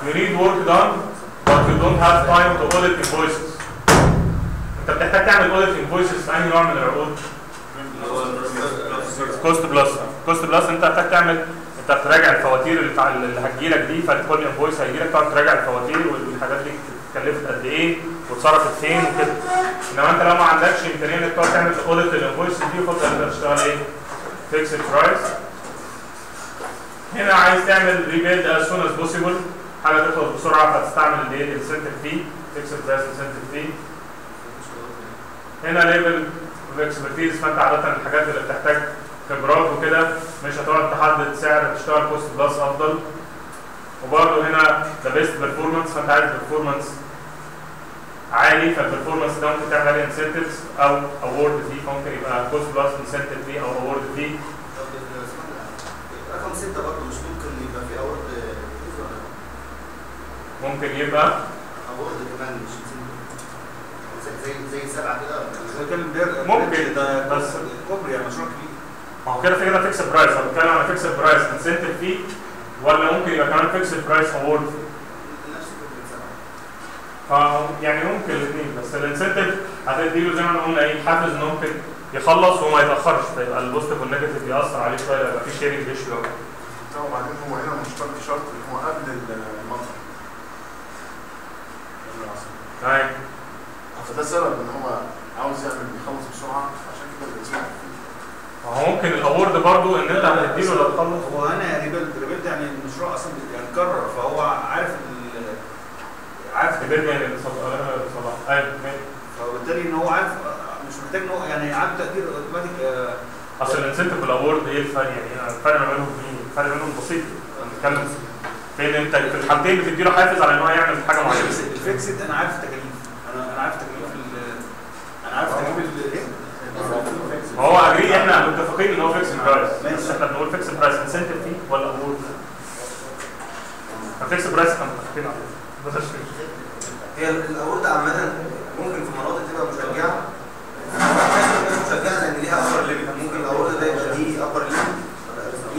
You need work done but you don't have time to audit invoices. انت بتحتاج تعمل audit invoices في انهي نوع من العقود؟ كوست بلس. كوست بلس انت بتحتاج تعمل انت بتراجع الفواتير اللي هتجيلك دي، فكل انفويس هيجيلك تقعد تراجع الفواتير والحاجات دي اتكلفت قد ايه واتصرفت فين وكده. انما انت لو ما عندكش امكانيه انك تقعد تعمل audit الانفويس دي يفضل انت تشتغل ايه؟ فيكس برايس. هنا عايز تعمل ريبيلد as soon as possible، حاجه تخلص بسرعه فهتستعمل الايه؟ الانسنتيف فيه، فيكس برايس انسنتيف فيه. هنا ليفل الاكسبرتيز، فانت عاده الحاجات اللي بتحتاج خبرات وكده مش هتقعد تحدد سعر، تشتغل كوست بلس افضل. وبرده هنا ذا بيست بيرفورمانس، فانت عايز بيرفورمانس عالي، فالبرفورمانس ده ممكن تعمل عليه انسنتيفز او اوورد فيه، ممكن يبقى كوست بلس انسنتيف فيه او اوورد فيه. رقم ستة برضه مش ممكن يبقى فيه اوورد ممكن يبقى اوورد كمان مش زي زي سبعه كده ممكن ده بس كوبري يعني مشروع كبير. ما هو كده كده فيكس برايس، انا بتكلم على فيكس برايس انسنتيف فيه ولا ممكن يبقى كمان فيكس برايس اوورد نفس كوبري سبعه. يعني ممكن الاثنين، بس الانسنتيف هتديله زي ما قلنا ايه حافز انه ممكن يخلص وما يتاخرش، فيبقى البوزيتيف والنيجاتيف ياثر عليه شويه، يبقى في شيرنج ريشو. وبعدين هو هنا مشترط شرط ان هو قبل المطر. طيب فده سبب ان هو عاوز يعمل يخلص بسرعه عشان كده الاسبوع. ما هو ممكن الاورد برضه ان انت هتديله لو تخلص. هو انا ريبيلد ريبيلد يعني المشروع اصلا بيتكرر، فهو عارف عارف ريبيلد يعني صلاح ايوه ماشي، فبالتالي ان هو عارف مش محتاج ان هو يعني عنده تقدير اوتوماتيك. اصل الانسنتيف والاورد ايه الفرق؟ يعني الفرق ما بينهم ايه؟ الفرق بينهم بسيط، بنتكلم فين انت في الحالتين بتديله حافز على ان هو يعمل حاجه معينه. الفيكسد انا عارف التكاليف، انا انا عارف تكاليف انا عارف تكاليف ايه؟ هو اجري احنا متفقين ان هو فيكس برايس، بس احنا بنقول فيكس برايس انسنتف فيه ولا اوورد؟ الفيكس برايس احنا متفقين عليه. هي الاورد عامه ممكن في مناطق تبقى مشجعه، مشجعه لان ليها ابر ليميت، ممكن الاورد ده يبقى ليه ابر ليميت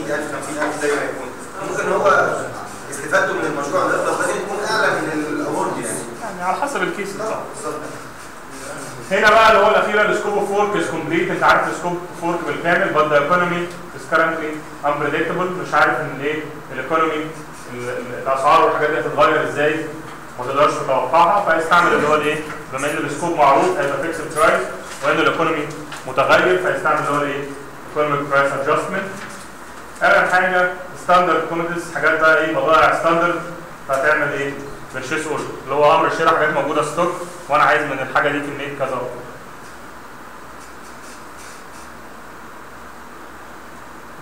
مية ألف خمسين ألف زي ما يكون، ممكن هو استفادته من المشروع ده لو يكون اعلى من الاورد يعني. يعني على حسب الكيس صح. هنا بقى اللي هو الاخيره السكوب اوف وورك از كومبليت، انت عارف السكوب اوف وورك بالكامل، بس ذا ايكونومي از كارنتلي امبريدكتبل، مش عارف ان ايه الايكونومي الاسعار والحاجات دي هتتغير ازاي، ما تقدرش تتوقعها، فيستعمل اللي هو الايه؟ بما ان السكوب معروف هيبقى فيكس برايس، وان الايكونومي متغير فيستعمل اللي هو الايه؟ ايكونوميك برايس ادجستمنت. اهم حاجه ستاندرد كوموديتيز، حاجات بقى ايه بضائع ستاندرد، فهتعمل ايه؟ بيرشيس اوردر اللي هو امر الشراء، حاجات موجوده ستوك وانا عايز من الحاجه دي كميه كذا.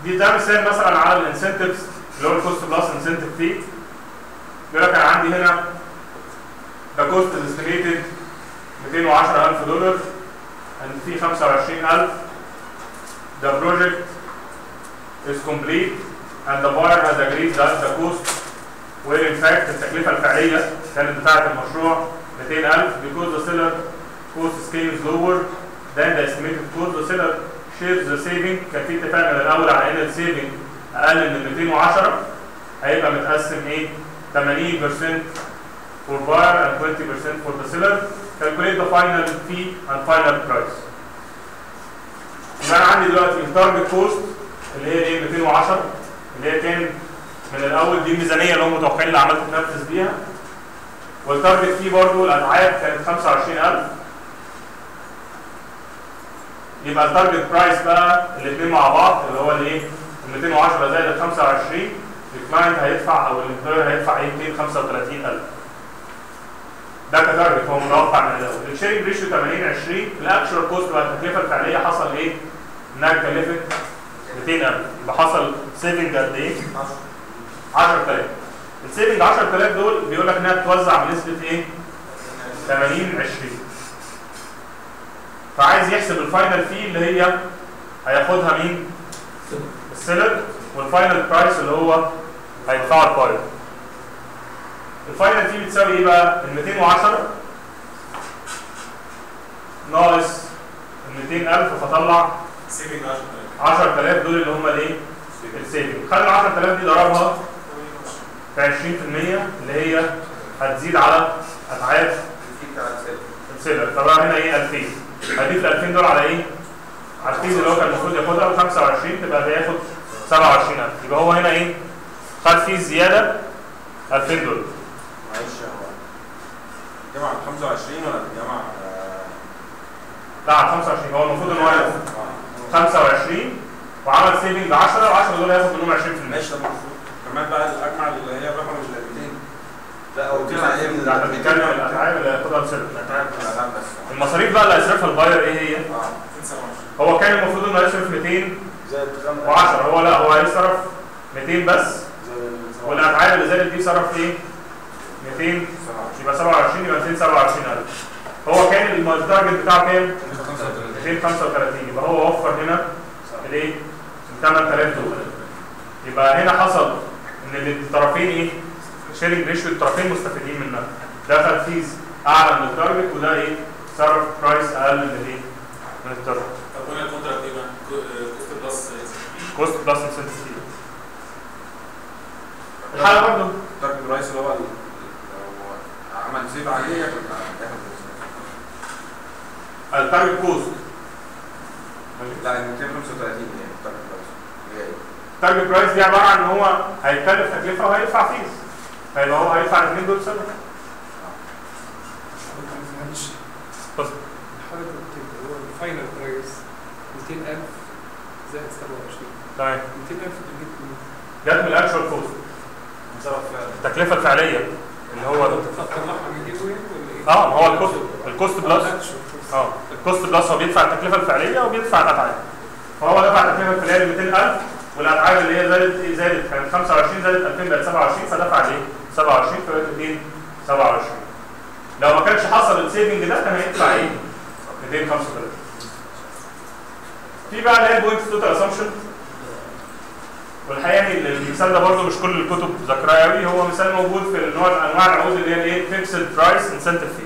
دي ده مثال مثلا على الانسنتيفز اللي هو الكوست بلس انسنتيف فيه. بيقول لك انا عندي هنا ذا كوست استيميتد مئتين وعشرة ألف دولار ان في خمسة وعشرين ألف، ذا بروجكت is complete and the buyer has agreed that the cost where in fact التكلفة الفعلية كانت بتاعة المشروع مئتين ألف because the seller cost scale is lower than the estimated cost. The seller shares the saving. كان في اتفاق من الأول على إن السيفنج أقل من مئتين وعشرة هيبقى متقسم إيه؟ ثمانين بالمية for buyer and twenty percent for the seller. Calculate the final fee and final price. يبقى أنا عندي دلوقتي التارجت كوست اللي هي ايه مئتين وعشرة اللي هي كان من الاول، دي الميزانيه اللي هم متوقعين اللي عملت تنفذ بيها، والتارجت فيه برضه الالعاب كانت خمسة وعشرين ألف، يبقى التارجت برايس بقى الاثنين مع بعض اللي هو الايه مئتين وعشرة زائد ال خمسة وعشرين، الكلاينت هيدفع او الامبلوير هيدفع ايه مئتين وخمسة وثلاثين ألف. ده كتارجت هو متوقع من الاول. الشيرنج ريشيو ثمانين عشرين، الاكشوال كوست بقى التكلفه الفعليه حصل ايه؟ انها اتكلفت مئتين ألف، يبقى حصل سيفنج قد ايه؟ عشرة آلاف. السيفنج عشرة آلاف دول بيقول لك انها بتوزع بنسبه ايه؟ ثمانين عشرين. فعايز يحسب الفاينل فيه اللي هي هياخدها مين؟ السيلر، والفاينل برايس اللي هو هيدفعه الباير. الفاينل فيه بتساوي ايه بقى؟ ال مئتين وعشرة ناقص ال مئتين ألف، فطلع سيفنج عشرة آلاف. دول اللي هم الايه؟ السيفنج. خلي ال عشرة آلاف دي ضربها في عشرين في المية اللي هي هتزيد على اتعاب السيلر، فبقى هنا ايه؟ ألفين. هضيف ال ألفين دول على ايه؟ على الفيز اللي هو كان المفروض ياخدها ب خمسة وعشرين، تبقى بياخد سبعة وعشرين ألف. يبقى هو هنا ايه؟ خد فيه زياده ألفين دولار. معلش هو الجامعه ب خمسة وعشرين ولا الجامعه؟ لا على خمسة وعشرين، هو المفروض ان هو ياخد خمسة وعشرين وعمل سيفنج ب عشرة، وعشرة دول هياخد منهم عشرين في المية. ماشي، ده المفروض كمان بقى الاجمع اللي هي الرقم مش مئتين. لا هو كده ايه من احنا بنتكلم عن الاتعاب اللي هياخدها بسبب الاتعاب. المصاريف بقى اللي هيصرفها الباير ايه هي؟ هو كان المفروض انه يصرف مئتين وعشرة، هو لا هو هيصرف مئتين بس، والاتعاب اللي زادت دي صرف ايه؟ مئتين، يبقى سبعة وعشرين، يبقى مئتين وسبعة وعشرين ألف. هو كان التارجت بتاعه كام؟ مئتين وخمسة وثلاثين، يبقى هو وفر هنا الايه؟ ثمانية آلاف دولار. يبقى هنا حصل ان الطرفين ايه؟ شيرنج ريشيو الطرفين مستفيدين منها. ده خد فيز اعلى من التارجت، وده ايه؟ صرف برايس اقل من ايه؟ من التارجت. طب هنا الكونتراكت ايه بقى؟ كوست بلس كوست بلس انسنتيف. الحاله برضه التارجت برايس اللي هو لو عمل زيب عليه ياخد التارجت كوست. لا ال مئتين وخمسة وثلاثين هي التارجت برايس. التارجت برايس دي عباره عن ان هو هيكلف تكلفه وهيدفع فيز، فيبقى هو هيدفع الاثنين دول سنه. بص حضرتك هو الفاينل برايس مئتين ألف زائد سبعة وعشرين. تمام. مئتين ألف جت من الاكشوال كوست. التكلفه الفعليه اللي هو ده. اه ما هو الكوست الكوست بلس اه الكوست بلس هو بيدفع التكلفه الفعليه وبيدفع الاتعاب. فهو دفع التكلفه الفعليه ب مئتين ألف، والاتعاب اللي هي زادت زادت كانت خمسة وعشرين، زادت ألفين بقت سبعة وعشرين، فدفع ايه؟ سبعة وعشرين، فبقت مئتين وسبعة وعشرين. لو ما كانش حصل السيفنج ده كان هيدفع ايه؟ مئتين وخمسة وثلاثين. في بقى اللي هي البوينت توتال اسامشن، والحقيقه ان المثال ده برضه مش كل الكتب ذاكراه قوي، هو مثال موجود في نوع من انواع العقود اللي هي الايه؟ فيكسد برايس انسنتيف في.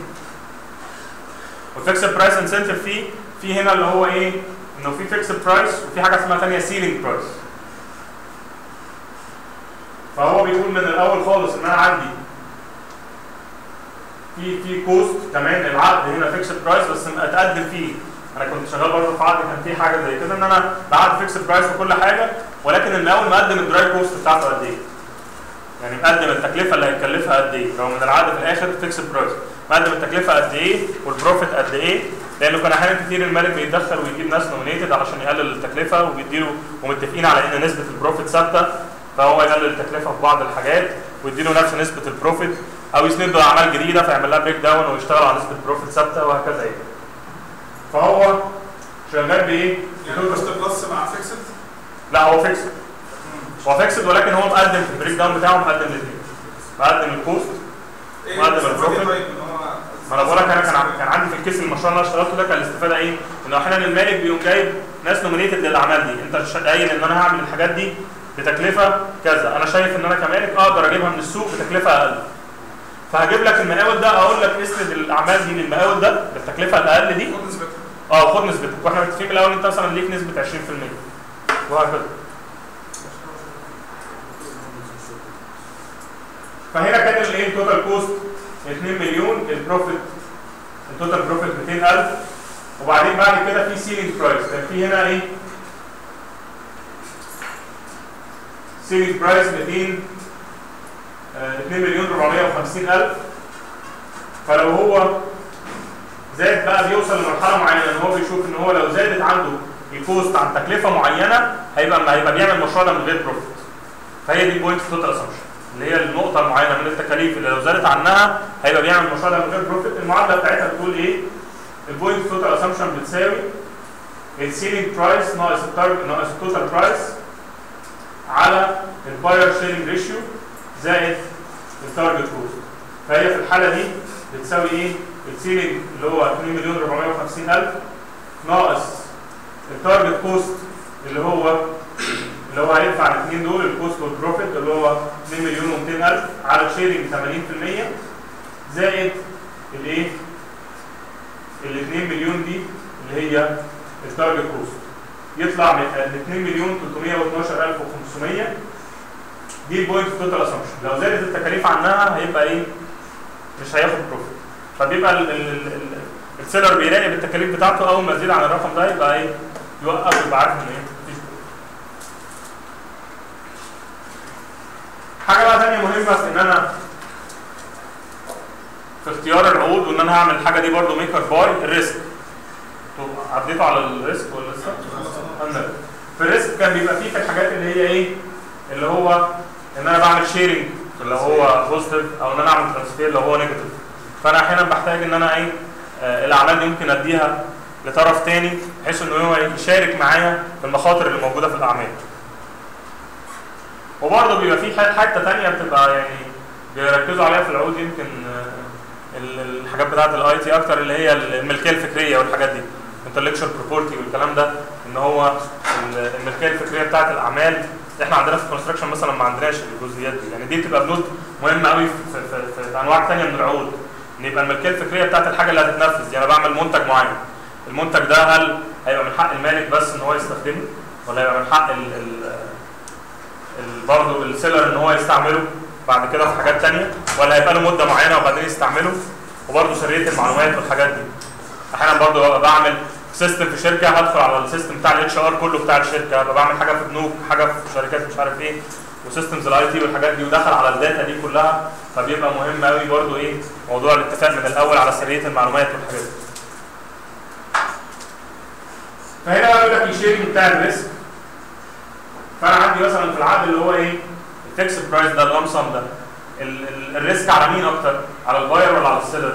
والفيكسد برايس انسنتيف في في هنا اللي هو ايه؟ انه في فيكسد برايس وفي حاجه اسمها ثانيه سيلينج برايس. فهو بيقول من الاول خالص ان انا عندي في في كوست، كمان العقد هنا فيكسد برايس بس اتقدم فيه. انا كنت شغال برضه في عقد كان في حاجه زي كده ان انا بعد فيكسد برايس وكل حاجه، ولكن من الاول مقدم الدراي كوست بتاعته قد ايه؟ يعني مقدم التكلفه اللي هيكلفها قد ايه؟ رغم ان العقد في الاخر فيكسد برايس، مقدم التكلفه قد ايه؟ والبروفيت قد ايه؟ لانه كان احيانا كتير المالك بيتدخل ويجيب ناس نومينيتد علشان يقلل التكلفه، وبيديله ومتفقين على ان نسبه البروفيت ثابته، فهو يقلل التكلفه في بعض الحاجات ويديله نفس نسبه البروفيت، او يسنده لاعمال جديده فيعمل لها بريك داون ويشتغل على نسبه بروفيت ثابته وهكذا يعني. فهو شغال بايه؟ يعني كوست بلس مع فيكسد؟ لا هو فيكسد. هو فيكسد ولكن هو مقدم في البريك داون بتاعه مقدم الاثنين. مقدم الكوست مقدم البروفيت. ما انا بقول لك انا كان عندي في الكيس المشروع اللي انا اشتغلته ده كان الاستفاده ايه؟ انه احيانا المالك بيقوم جايب ناس نومينيتد للاعمال دي، انت قايل ان انا هعمل الحاجات دي بتكلفه كذا، انا شايف ان انا كمالك اقدر اجيبها من السوق بتكلفه اقل. فهجيب لك المقاول ده اقول لك اسند الاعمال دي للمقاول ده بالتكلفه الاقل دي. اه خد نسبتك، واحنا متفقين من الاول انت مثلا ليك نسبه عشرين في المية وهكذا. فهنا كان الايه؟ التوتال كوست اتنين مليون، البروفيت التوتال بروفيت مئتين ألف، وبعدين بعد كده في سيلينج برايس، كان في هنا ايه؟ سيلينج برايس مئتين اتنين مليون أربعمية وخمسين ألف. فلو هو زاد بقى بيوصل لمرحله معينه ان هو بيشوف ان هو لو زادت عنده الكوست عن تكلفه معينه هيبقى هيبقى بيعمل مشروع من غير بروفيت. فهي دي البوينت توتال اسامشن، اللي هي النقطه المعينه من التكاليف اللي لو زادت عنها هيبقى بيعمل مشروع ده من غير بروفيت. المعادله بتاعتها بتقول ايه؟ البوينت توتال اسامشن بتساوي السيلينج برايس ناقص التارجت ناقص التوتال برايس على الباير شيرنج ريشيو زائد التارجت كوست. فهي في الحاله دي بتساوي ايه؟ السيلينج اللي هو اتنين مليون واربعمية وخمسين الف ناقص التارجت كوست اللي هو اللي هو هيدفع الاثنين دول الكوست والبروفيت اللي هو اتنين مليون ومتين الف على شيرنج تمانين في المية زائد الايه؟ ال اتنين مليون دي اللي هي التارجت كوست. يطلع من اتنين مليون تلتمية واتناشر الف وخمسمية دي البوينت توتال اسامبشن. لو زادت التكاليف عنها هيبقى ايه؟ مش هياخد بروفيت. فبيبقى السيلر بيراقب التكاليف بتاعته، اول ما تزيد عن الرقم ده يبقى ايه؟ يوقف ويبقى عارف ان ايه؟ حاجه بقى ثانيه مهمه في ان انا في اختيار العقود وان انا هعمل الحاجه دي برضو ميك اور باي الريسك. انتوا عديتوا على الريسك ولا لسه؟ انا في الريسك كان بيبقى فيه في الحاجات اللي هي ايه؟ اللي هو ان انا بعمل شيرنج اللي هو بوزيتيف او ان انا اعمل ترانسفير اللي هو نيجاتيف. فانا احيانا بحتاج ان انا ايه؟ آه الاعمال دي ممكن اديها لطرف ثاني بحيث ان هو يشارك معايا في المخاطر اللي موجوده في الاعمال. وبرضه بيبقى في حته ثانيه بتبقى يعني بيركزوا عليها في العقود، يمكن الحاجات بتاعت الاي تي اكتر اللي هي الملكيه الفكريه والحاجات دي، انتلكشوال بروبرتي والكلام ده، ان هو الملكيه الفكريه بتاعت الاعمال. احنا عندنا في الكونستراكشن مثلا ما عندناش الجزئيات دي، يعني دي بتبقى بنود مهمه قوي في, في, في, في انواع ثانيه من العقود، ان يبقى الملكيه الفكريه بتاعت الحاجه اللي هتتنفذ. يعني انا بعمل منتج معين، المنتج ده هل هيبقى من حق المالك بس ان هو يستخدمه ولا هيبقى من حق ال ال برضه السيلر ان هو يستعمله بعد كده في حاجات ثانيه، ولا هيبقى له مده معينه وبعدين يستعمله؟ وبرضه سريه المعلومات والحاجات دي. احيانا برضه بعمل سيستم في شركه، هدخل على السيستم بتاع الاتش ار كله بتاع الشركه، ابقى بعمل حاجه في بنوك، حاجه في شركات مش عارف ايه، وسيستمز الاي تي والحاجات دي، ودخل على الداتا دي كلها. فبيبقى مهم قوي برضه ايه؟ موضوع الاتفاق من الاول على سريه المعلومات والحاجات دي. فهنا بقى بيقول لك الشيرنج بتاع الريسك. فانا عندي مثلا في العقد اللي هو ايه؟ الفيكس برايس ده اللام سم ده، الريسك على مين اكتر؟ على الباير ولا على السيلر؟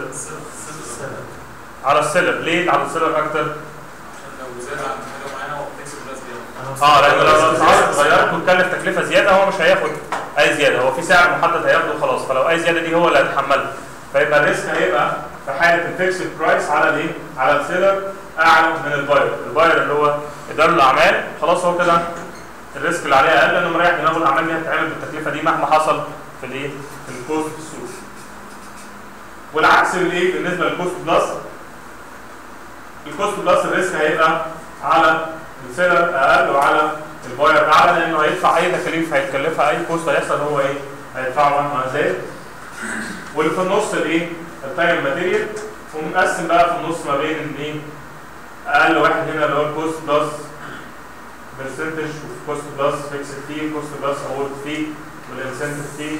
على السيلر. ليه على السيلر اكتر؟ عشان لو زاد عن حاجه معينه هو الفيكس برايس بياخد. اه لان لو الاسعار اتغيرت واتكلف تكلفه زياده هو مش هياخد اي زياده، هو في سعر محدد هياخده خلاص، فلو اي زياده دي هو اللي هيتحملها. فيبقى الريسك هيبقى في حاله الفيكس برايس على الايه؟ على السيلر اعلى من الباير. الباير اللي هو اداره الاعمال خلاص هو كده الريسك اللي عليها اقل، لانه مريح دماغه الاعمال دي هتتعمل بالتكلفه دي مهما حصل في الايه؟ في الكوست السوق. والعكس الايه؟ بالنسبه للكوست بلس، الكوست بلس الريسك هيبقى على السيلر اقل وعلى الباير اعلى، لانه هيدفع اي تكاليف هيتكلفها اي كوست هيحصل هو ايه؟ هيدفعه مهما زاد. واللي في النص الايه؟ التايم ماتريال، ومقسم بقى في النص ما بين الايه؟ اقل واحد هنا اللي هو الكوست بلس برسنتج، وكوست بلس فيكسد فيه، كوست بلس اورد فيه، والانسنتيف فيه.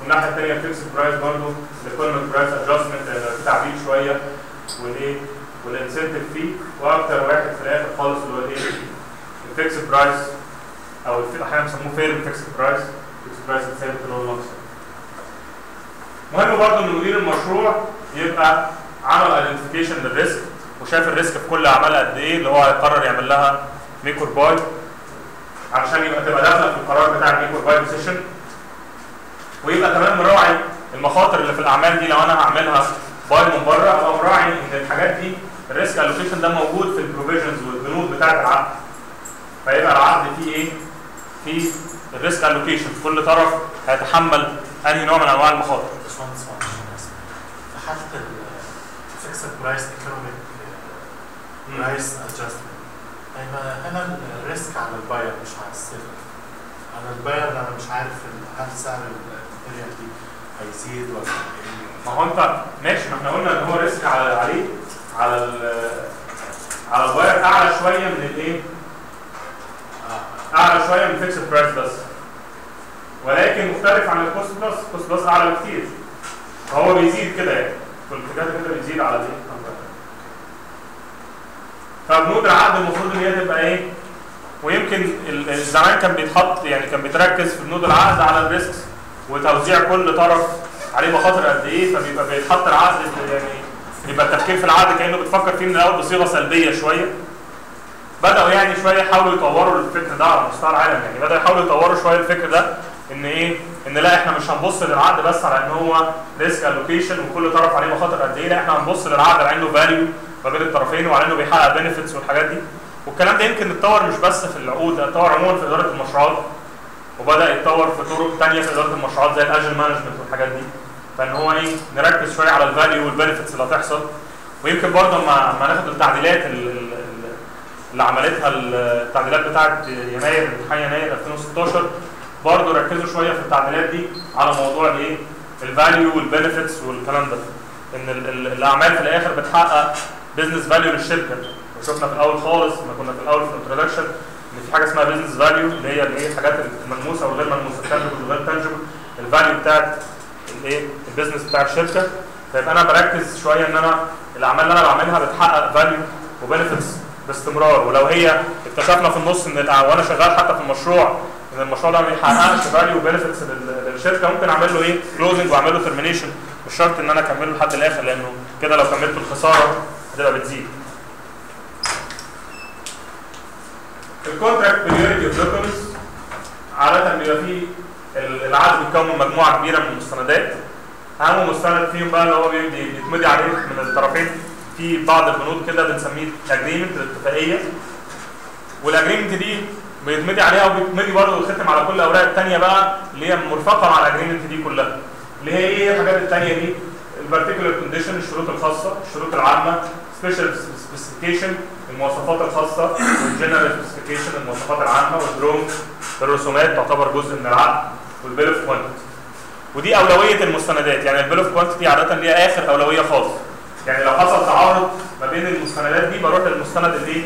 والناحيه الثانيه الفيكس برايس برضه الايكونوميك برايس ادجستمنت تعديل شويه والايه؟ والانسنتيف فيه. واكثر واحد في الاخر خالص اللي هو الايه؟ الفيكس برايس، او احيانا بيسموه فيرم فيكس برايس، الفيكس برايس الثابت اللي هو المكسب. مهم برضه ان مدير المشروع يبقى عمل ايدنتيفيكيشن للريسك وشاف الريسك في كل اعمال قد ايه اللي هو هيقرر يعمل لها ميك اور باي، علشان يبقى تبقى داخله في القرار بتاع الميك اور باي ديسيشن. ويبقى كمان مراعي المخاطر اللي في الاعمال دي لو انا هعملها باي من بره، ابقى مراعي ان الحاجات دي الريسك الوكيشن ده موجود في البروفيجنز والبنود بتاعت العقد. فيبقى العقد فيه ايه؟ فيه الريسك الوكيشن، كل طرف هيتحمل انهي نوع من انواع المخاطر. باشمهندس معلش، في حاله الفيكسد برايس ايكونوميك برايس ادجستمنت هيبقى هنا الريسك على الباير مش على السيلر. على الباير انا مش عارف هل سعر الماتيريال دي هيزيد ولا هيقل. ما هو انت ماشي، ما احنا قلنا ان هو ريسك على عليه على على الباير اعلى شويه من الايه؟ اعلى شويه من الفيكس برايس بس، ولكن مختلف عن الكوست بلس. الكوست بلس اعلى بكتير، فهو بيزيد كده يعني كل كده كده بيزيد على الايه؟ فبنود العقد المفروض ان هي تبقى ايه؟ ويمكن زمان كان بيتحط يعني كان بيتركز في بنود العقد على الريسكس وتوزيع كل طرف عليه مخاطر قد ايه، فبيبقى بيتحط العقد يعني بيبقى التفكير في العقد كانه بتفكر فيه من الاول بصيغه سلبيه شويه. بداوا يعني شويه يحاولوا يطوروا الفكر ده على مستوى العالم، يعني بداوا يحاولوا يطوروا شويه الفكر ده ان ايه؟ ان لا احنا مش هنبص للعقد بس على ان هو ريسك الوكيشن وكل طرف عليه مخاطر قد ايه، لا احنا هنبص للعقد على انه فاليو ما بين الطرفين وعلى انه بيحقق بنفيتس والحاجات دي. والكلام ده يمكن اتطور مش بس في العقود، ده اتطور عموما في اداره المشروعات، وبدا يتطور في طرق ثانيه في اداره المشروعات زي الاجل مانجمنت والحاجات دي. فان هو ايه؟ نركز شويه على الفاليو والبنفيتس اللي هتحصل. ويمكن برضه ما ناخد التعديلات اللي عملتها التعديلات بتاعت يناير امتحان يناير ألفين وستاشر برضه ركزوا شويه في التعديلات دي على موضوع الايه؟ الفاليو والبنفيتس والكلام ده. ان الاعمال في الاخر بتحقق بزنس فاليو للشركه. شفنا في الاول خالص ما كنا في الاول في الانترودكشن ان في حاجه اسمها بزنس فاليو اللي هي الايه؟ الحاجات الملموسه والغير ملموسه، التانجبل والغير تانجبل، الفاليو بتاعت الايه؟ البزنس بتاع الشركه. فيبقى انا بركز شويه ان انا الاعمال اللي انا بعملها بتحقق فاليو وبنفيتس باستمرار، ولو هي اكتشفنا في النص ان وانا شغال حتى في المشروع ان المشروع ده ما بيحققش فاليو وبنفيتس للشركه، ممكن اعمل له ايه؟ كلوزنج واعمل له ترمينيشن، مش شرط ان انا اكمله لحد الاخر لانه كده لو كملت الخساره هتبقى بتزيد. الكونتراكت بريوريتي اوف دوكيومنتس عادة بيبقى فيه العقد بيتكون من مجموعة كبيرة من المستندات، أهم مستند فيهم بقى اللي هو بيتمضي عليه من الطرفين في بعض البنود كده بنسميه اجريمنت، الاتفاقية. والاجريمنت دي بيتمضي عليها وبيتمضي برضه ويتختم على كل الأوراق التانية بقى اللي هي مرفقة مع الاجريمنت دي كلها، اللي هي إيه الحاجات التانية دي؟ البارتيكولار كونديشن، الشروط الخاصة، الشروط العامة، سبيشال سبيسيفيكيشن، المواصفات الخاصه، والجنرال سبيسيفيكيشن المواصفات العامه، والدروم الرسومات تعتبر جزء من العقد، والبيل اوف كوانتيتي. ودي اولويه المستندات، يعني البيل اوف كوانتيتي عاده ليها اخر اولويه خالص. يعني لو حصل تعارض ما بين المستندات دي بروح للمستند الايه؟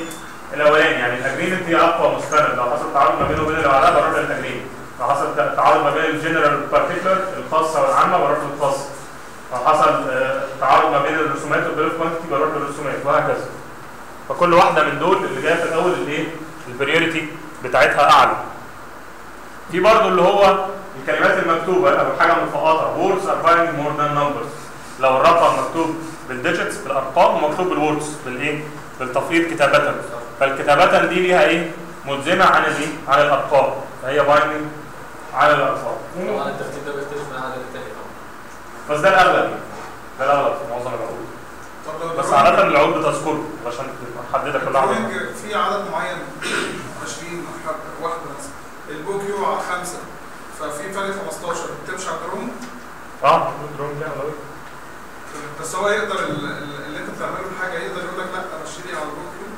الاولاني، يعني الاجريمنت هي اقوى مستند، لو حصل تعارض ما بينه وبين العقد بروح للاجريمنت، لو حصل تعارض ما بين الجنرال والبارتيكولر الخاصه والعامه بروح للخاصه، لو حصل تعارض ما بين الرسومات والبيل اوف كوانتيتي بروح للرسومات وهكذا. فكل واحده من دول اللي جايه في الاول الايه؟ البريوريتي بتاعتها اعلى. في برضه اللي هو الكلمات المكتوبه او حاجه متفقطه، ووردز ار فايند مور ذان نمبرز. لو الرقم مكتوب بالديجيتس بالارقام ومكتوب بالوردز بالايه؟ بالتفقيط كتابه، فالكتابه دي ليها ايه؟ ملزمه عن الايه؟ عن الارقام، فهي بايندنج على الارقام. طبعا الترتيب ده بيختلف من عدد للتاني طبعا. بس ده الاغلب، ده الاغلب في معظم العقود. بس عادة العقود بتذكره عشان نحددها كلها على بعض. في عدد معين عشرين واحدة مثلا، البو كيو خمسة، ففي فرق خمستاشر بتمشي على الدروم؟ اه الدروم ليها أولوية. بس هو يقدر اللي أنت بتعمله الحاجة يقدر يقول لك لا مشي لي على البو كيو.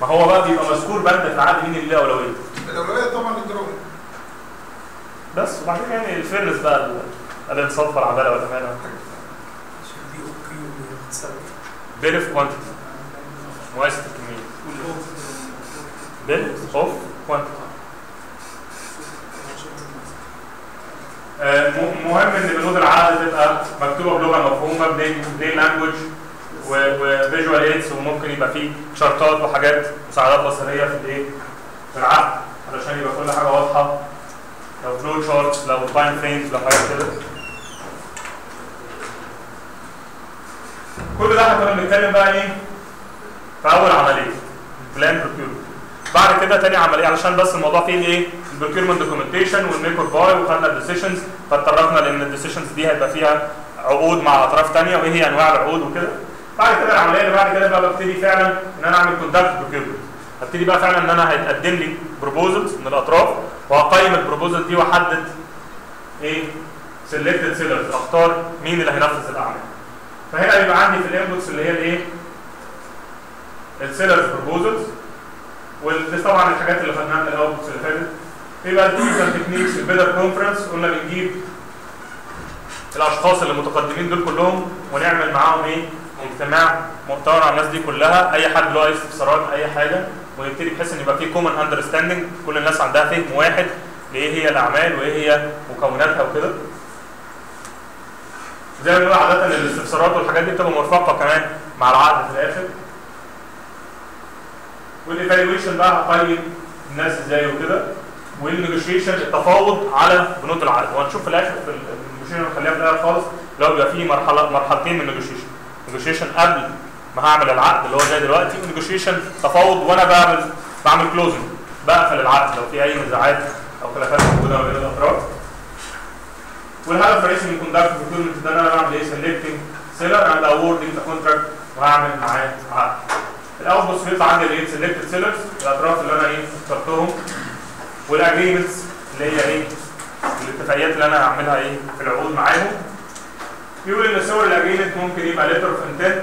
ما هو بقى بيبقى مذكور بند في العقد مين اللي ليها أولوية؟ الأولوية طبعا للدروم. بس وبعدين يعني الفيرنس بقى الإنصاف والعدالة والأمانة. بيل اوف كوانتيتي مقايسة الكمية، بيل اوف كوانتيتي. مهم ان بنود العقد تبقى مكتوبة بلغة مفهومة بلاين لانجوج وفيجوال ايدز، وممكن يبقى فيه شرطات وحاجات مساعدات بصرية في الايه؟ في العقد علشان يبقى كل حاجة واضحة، لو فلو شارتس، لو تايم فريمز، لو حاجات كده. كل ده احنا كنا بنتكلم بقى ايه؟ في اول عمليه البلان بروكيورمنت. بعد كده تاني عمليه علشان بس الموضوع فيه الايه؟ البروكيورمنت دوكيومنتيشن والميك اور باي، وخدنا الديسيشنز فاتطرقنا لان الديسيشنز دي هيبقى فيها عقود مع اطراف ثانيه وايه هي انواع العقود وكده. بعد كده العمليه اللي بعد كده بقى ببتدي فعلا ان انا اعمل كونداكت بروكيورمنت. هبتدي بقى فعلا ان انا هيتقدم لي بروبوزلز من الاطراف، وهقيم البروبوزل دي واحدد ايه؟ سيلكتد سيلرز، اختار مين اللي هينفذ الاعمال. فهنا بيبقى عندي في الانبوتس اللي هي الايه؟ السيلرز بروبوزلز، ودي طبعا الحاجات اللي خدناها من الاوتبوتس اللي فاتت. يبقى التيكنيكال تكنيكس، البيدر كونفرنس، قلنا بنجيب الاشخاص اللي متقدمين دول كلهم ونعمل معاهم ايه؟ اجتماع محتوى على الناس دي كلها، اي حد له اي استفسارات اي حاجه، ونبتدي بحيث ان يبقى في كومن اندرستاندنج، كل الناس عندها فهم واحد لايه هي الاعمال وايه هي مكوناتها وكده. زي ما بنقول عادة الاستفسارات والحاجات دي بتبقى مرفقة كمان مع العقد في الآخر. والإيفالويشن بقى هقيم الناس إزاي وكده. والنيجوشيشن التفاوض على بنود العقد. وهنشوف في الاخر في النيجوشيشن خليها في الاخر خالص لو بيبقى في مرحله مرحلتين من النيجوشيشن، نيجوشيشن قبل ما هعمل العقد اللي هو زي دلوقتي، ونيجوشيشن تفاوض وانا بعمل بعمل كلوزنج بقفل العقد لو في اي نزاعات او خلافات موجوده ما بين الاطراف. والهدف الرئيسي من كونداكت البروكيورمنت ده ان انا بعمل ايه؟ سيلكتنج سيلر اند اووردنج ذا كونتراكت وهعمل معاه عقد. الاول بص بيطلع عندي الايه؟ سيلكتد سيلرز الاطراف اللي انا ايه؟ اخترتهم، والاجريمنتس اللي هي ايه؟ الاتفاقيات اللي انا هعملها ايه؟ في العقود معاهم. بيقول ان صور الاجريمنت ممكن يبقى ليتر اوف انتنت،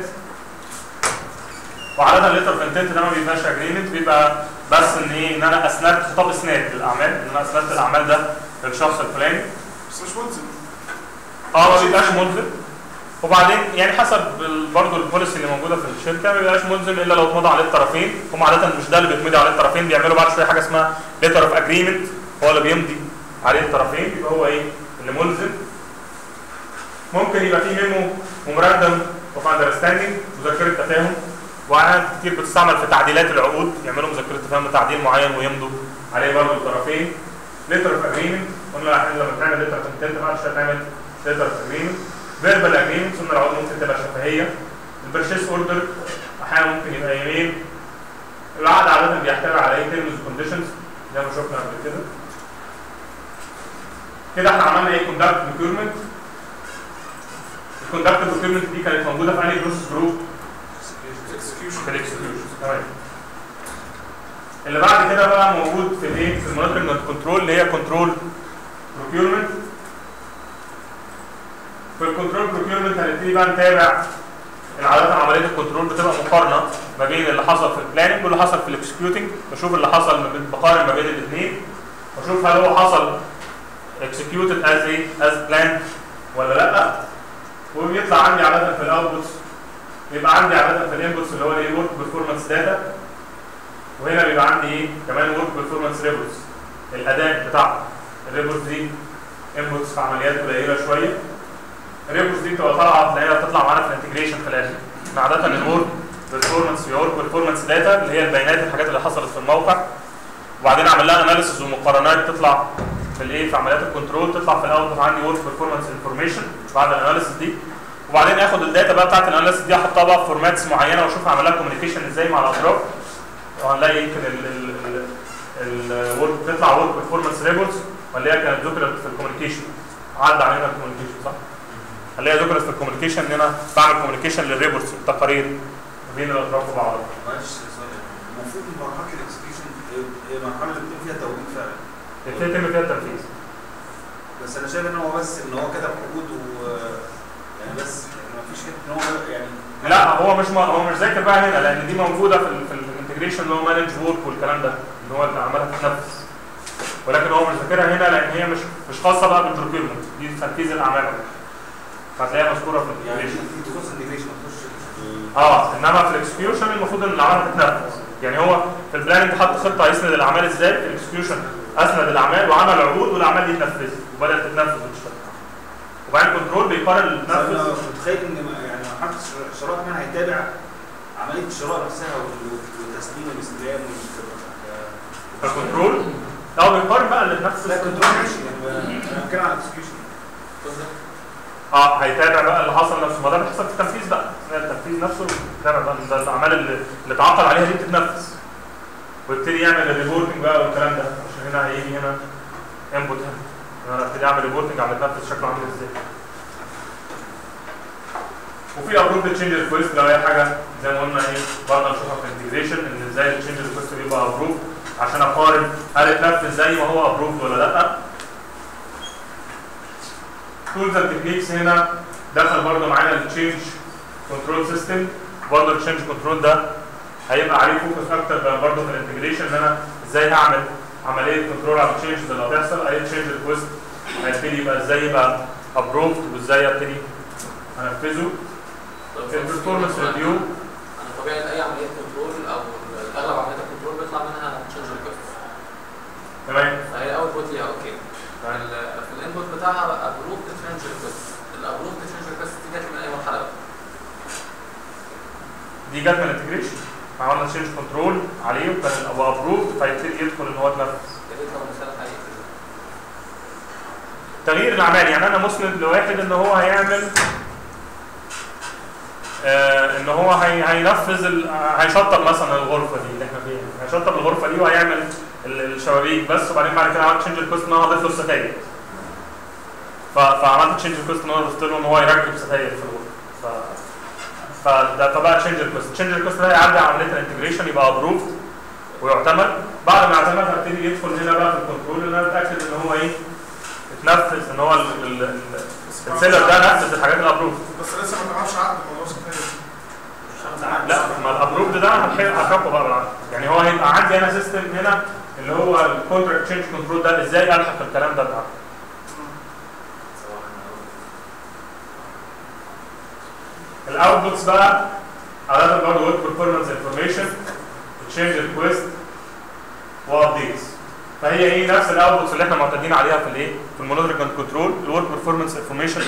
وعادة ليتر اوف انتنت ده ما بيبقاش اجريمنت، بيبقى بس ان ايه؟ ان انا اسندت خطاب اسناد للاعمال، ان انا اسندت الاعمال ده للشخص الفلاني. بس مش ملزم. اه ما بيبقاش ملزم. وبعدين يعني حسب برضه البوليسي اللي موجوده في الشركه ما بيبقاش ملزم الا لو اتمضى عليه الطرفين، هم عاده مش ده اللي بيتمضي عليه الطرفين، بيعملوا بعد شويه حاجه اسمها ليتر اوف اجريمنت، هو اللي بيمضي عليه الطرفين يبقى هو ايه؟ اللي ملزم. ممكن يبقى فيه ميمو ميموراندم اوف اندرستاندنج، مذكره تفاهم، وعادات كتير بتستعمل في تعديلات العقود، يعملوا مذكره تفاهم لتعديل معين ويمضوا عليه برضه الطرفين. ليتر اوف اجريمنت قلنا احنا لما بنعمل ليتر اوف انتنت بعد شويه هنعمل ليتر اوف اجريمنت. فيربال اجريمنت قلنا العقود ممكن تبقى شفهيه. البرشيس اوردر احيانا ممكن يبقى ايميل. العقد عاده بيحتوي على ايه؟ تيرمز وكونديشنز زي ما شفنا قبل كده. كده احنا عملنا ايه؟ كونداكت بروكيورمنت. الكونداكت بروكيورمنت دي كانت موجوده في انهي بروسيس جروب؟ في الاكسكيوشن. تمام. اللي بعد كده بقى موجود في الايه؟ في المونيتورنج والكنترول اللي هي كنترول بروكيورمنت. في الكنترول بروكيورمنت هنبتدي بقى نتابع العادات عمليه الكنترول، بتبقى مقارنه ما بين اللي حصل في البلاننج واللي حصل في الاكسكيوتنج، بشوف اللي حصل ما بين بقارن ما بين الاثنين، بشوف هل هو حصل اكسكيوتد از ايه؟ از بلان ولا لا. وبيطلع عندي عاده في الاوتبوتس، بيبقى عندي عاده في الانبوتس اللي هو الايه؟ ورك بيرفورمانس داتا، وهنا بيبقى عندي ايه؟ كمان ورك بيرفورمانس ريبورتس، الاداء بتاعها. الريبورتس دي انبوتس في عمليات قليله شويه. الريبورتس دي بتبقى طالعه تلاقيها بتطلع معانا في الانتجريشن في الاخر. احنا عاده الورك بيرفورمانس يورك بيرفورمانس داتا اللي هي البيانات الحاجات اللي حصلت في الموقع، وبعدين اعمل لها اناليسز ومقارنات تطلع في الايه؟ في عمليات الكنترول، تطلع في الاوتبوت عندي ورك بيرفورمانس انفورميشن بعد الاناليسز دي. وبعدين اخد الداتا بقى بتاعت الاناليسيس دي احطها بقى في فورماتس معينه واشوف هعمل لها كوميونيكيشن ازاي مع الاطراف. وهنلاقي يمكن الورك بتطلع ورك بيرفورمانس ريبورتس وهنلاقيها كانت ذكرت في الكوميونيكيشن، عدى علينا الكوميونيكيشن صح؟ هنلاقيها ذكرت في الكوميونيكيشن ان انا بعمل كوميونيكيشن للريبورتس والتقارير ما بين الاطراف وبعضها. معلش يا سوري، المفروض مرحله الاكسكيوشن هي المرحله اللي بيتم فيها التوقيت فعلا. بيتم فيها التنفيذ. بس انا شايف ان هو بس ان هو كتب عقود و يعني بس ما فيش كده يعني. لا هو مش هو مش ذاكر بقى هنا، لان دي موجوده في ال في الانتجريشن اللي هو مانج وورك والكلام ده اللي هو اللي عملها تتنفس، ولكن هو مش ذاكرها هنا لان هي مش مش خاصه بقى بالبروكيورمنت، دي تنفيذ الاعمال فهتلاقيها مذكوره في الانتجريشن. يعني تخص الانتجريشن ما تخصش اه انما في الاكسكيوشن المفروض ان الاعمال تتنفذ. يعني هو في البلاننج حط خطه هيسند الاعمال ازاي، في الاكسكيوشن اسند الاعمال وعمل عقود والاعمال دي اتنفذت وبدات تتنفذ وتشتغل. وبعدين كنترول بيقارن نفسه. انا مش متخيل ان يعني محطه الشراء كمان هيتابع عمليه الشراء نفسها والتسليم والاستلام وال كنترول اه بيقارن بقى نفس لا كنترول ماشي يعني انا بتكلم على الاكسكيوشن. اه هيتابع بقى اللي حصل نفسه، ما ده اللي حصل في التنفيذ بقى، التنفيذ نفسه بيتابع بقى الاعمال اللي اتعاقد عليها دي بتتنفذ. ويبتدي يعمل الريبورتنج بقى والكلام ده، عشان هنا هيجي هنا انبوت هنا. انا ابتدي اعمل ريبورتنج على النفس شكله عامل ازاي. وفي ابروف تشينج ريكويست لو هي حاجه زي ما قلنا ايه برضه نشوفها في الانتجريشن، ان ازاي التشينج ريكويست بيبقى ابروف عشان اقارن هل اتنفذ زي ما هو ابروف ولا لا. تولز اند تكنيكس هنا دخل برضه معانا التشينج كنترول سيستم، برضه التشينج كنترول ده هيبقى عليه فوكس اكتر برضه في الانتجريشن، ان انا ازاي هعمل عمليه كنترول على التشينجز اللي هتحصل. اي تشينج ريكويست هيبتدي يبقى ازاي يبقى ابروفد وازاي ابتدي انفذه. البرفورمانس ريفيو انا طبيعي اي عمليه كنترول او اغلب عمليات الكنترول بيطلع منها تشينج ريكويست. تمام. فهي الاوتبوت ليها اوكي. في الانبوت بتاعها ابروفد تشينج ريكويست. الابروفد تشينج ريكويست دي جت من اي مرحله؟ دي جت من الانتجريشن. عملنا تشينج كنترول عليه وكان ابروفد فيبتدي يدخل ان هو اتنفذ. يا ريت لو مثال حقيقي تغيير الاعمال، يعني انا مسند لواحد ان هو هيعمل آه ان هو هينفذ، هيشطب مثلا الغرفه دي اللي احنا فيها، هيشطب الغرفه دي وهيعمل الشبابيك بس، وبعدين بعد كده عملت تشينج ريكويست ان انا هضيف له الستاير، فعملت تشينج ريكويست ان انا ضفت له ان هو يركب ستاير في الغرفه، ف فده طبعا تشينج ريكويست، تشينج ريكويست ده هيعدي عمليه الانتجريشن يبقى ابروفد ويعتمد، بعد ما يعتمد هبتدي يدخل هنا بقى في الكنترول ان انا اتاكد ان هو ايه اتنفذ، ان هو السيلر ده نفذ الحاجات الابروفد. بس لسه ما تعرفش عقد الموضوع ستاير. لا ما الابروفد ده هتحققه بقى بالعقد، يعني هو هيبقى عندي انا سيستم هنا اللي هو الكونتراكت تشينج كنترول ده ازاي الحق الكلام ده بالعقد. الاوتبوتس بقى عادة برضه ورك بيرفورمانس انفورميشن تشينج ريكويست وابديتس، فهي ايه نفس الاوتبوتس اللي احنا معتادين عليها في الايه؟ في المونيتورنج كنترول، الورك بيرفورمانس انفورميشن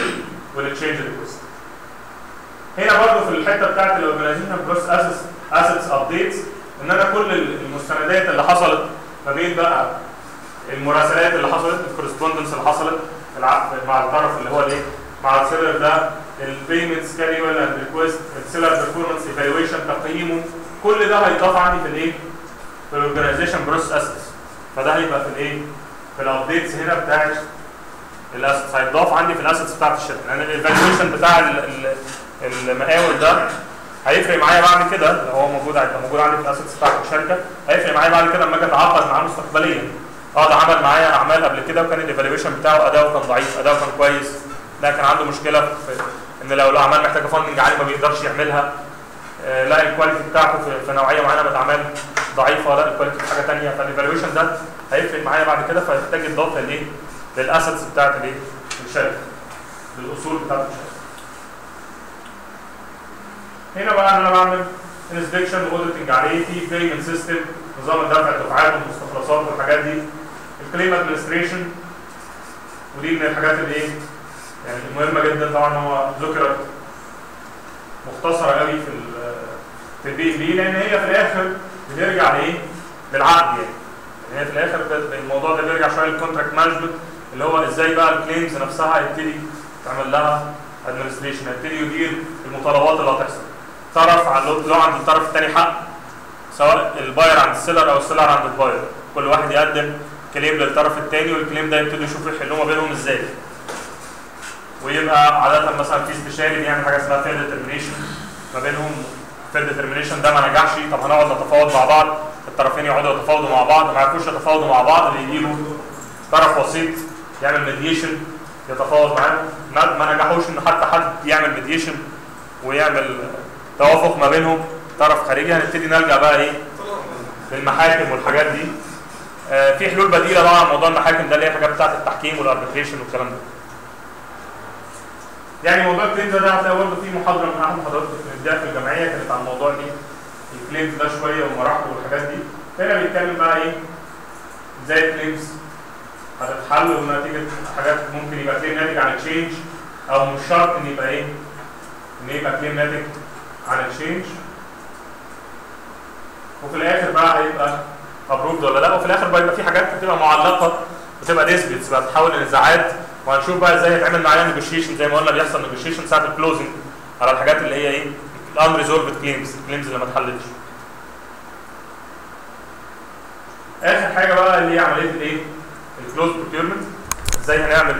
والتشينج ريكويست. هنا برضه في الحته بتاعت الاورجنايزيشن بروسس اسس اسيتس ابديتس، ان انا كل المستندات اللي حصلت ما بين بقى المراسلات اللي حصلت، الكورسبوندنس اللي حصلت مع الطرف اللي هو الايه؟ مع السيلر ده، البيمنتس كاري ولا الريكويست، السيلر بيرفورمانس ايفالويشن تقييمه، كل ده هيتضاف عندي في الايه؟ في الاورجنايزيشن بروسس اسس، فده هيبقى في الايه؟ في الابديتس هنا بتاعت الاسس، هيتضاف عندي في الاسس بتاعت الشركه، لان يعني الايفالويشن بتاع المقاول ده هيفرق معايا بعد كده، لو هو موجود هيبقى موجود عندي في الاسس بتاعت الشركه، هيفرق معايا بعد كده لما اجي اتعاقد معاه مستقبليا. اه ده عمل معايا اعمال قبل كده وكان الايفالويشن بتاعه اداؤه كان ضعيف، اداؤه كان كويس، ده كان عنده مشكله في ان لو الاعمال محتاجه فاندنج عالي ما بيقدرش يعملها، لا الكواليتي بتاعته في نوعيه معينه من الاعمال ضعيفه، لا الكواليتي في حاجه ثانيه، فالايفالويشن ده هيفرق معايا بعد كده، فهيحتاج يتضاف للايه؟ للاسيتس بتاعت الايه؟ الشركه، للاصول بتاعت الشركه. هنا بقى انا بعمل انسبكشن واوديتنج عليه في بيمنت سيستم، نظام الدفع الدفعات والمستخلصات والحاجات دي، الكليم ادمنستريشن، ودي من الحاجات اللي ايه؟ يعني مهمة جدا طبعا، هو ذكرت مختصرة قوي في في البي ام بي، لأن هي في الآخر بترجع لإيه؟ للعقد، يعني. يعني هي في الآخر الموضوع ده بيرجع شوية للكونتراكت مانجمنت، اللي هو إزاي بقى الكليمز نفسها هيبتدي تعمل لها ادمنستريشن، هيبتدي يدير المطالبات اللي هتحصل. طرف لو عند الطرف الثاني حق، سواء الباير عند السيلر أو السيلر عند الباير، كل واحد يقدم كليم للطرف الثاني، والكليم ده يبتدوا يشوفوا يحلوه ما بينهم إزاي. ويبقى عادة مثلا في استشاري بيعمل حاجة اسمها فير ديترمينيشن ما بينهم، فير ديترمينيشن ده ما نجحش، طب هنقعد نتفاوض مع بعض، الطرفين يقعدوا يتفاوضوا مع بعض، ما يعرفوش يتفاوضوا مع بعض، اللي يجي له طرف وسيط يعمل ميديشن يتفاوض معاه، ما نجحوش ان حتى حد يعمل ميديشن ويعمل توافق ما بينهم، طرف خارجي، هنبتدي نلجأ بقى ايه؟ للمحاكم والحاجات دي. آه في حلول بديلة بقى عن موضوع المحاكم ده، اللي هي حاجات بتاعت التحكيم والاربيتريشن والكلام ده. يعني موضوع الكليمز ده هتلاقي برضه في محاضره من احد محاضراتكم في الجمعيه كانت عن موضوع ايه؟ الكليمز ده شويه ومراحله والحاجات دي، هنا بيتكلم بقى ايه؟ ازاي الكليمز هتتحل ونتيجه حاجات، ممكن يبقى كليم ناتج عن تشينج، او مش شرط ان يبقى ايه؟ ان يبقى كليم ناتج عن تشينج، وفي الاخر بقى هيبقى ابروفد ولا لا، وفي الاخر بقى يبقى في حاجات بتبقى معلقه بتبقى ديسبيتس بقى بتتحول لنزاعات، وهنشوف بقى ازاي هيتعمل معايا نيجوشيشن، زي ما قلنا بيحصل نيجوشيشن ساعه الكلوزنج على الحاجات اللي هي ايه؟ الان ريزولفد كليمز، الكليمز اللي ما اتحلتش. اخر حاجه بقى اللي هي عمليه الايه؟ الكلوز بروكيورمنت، ازاي هنعمل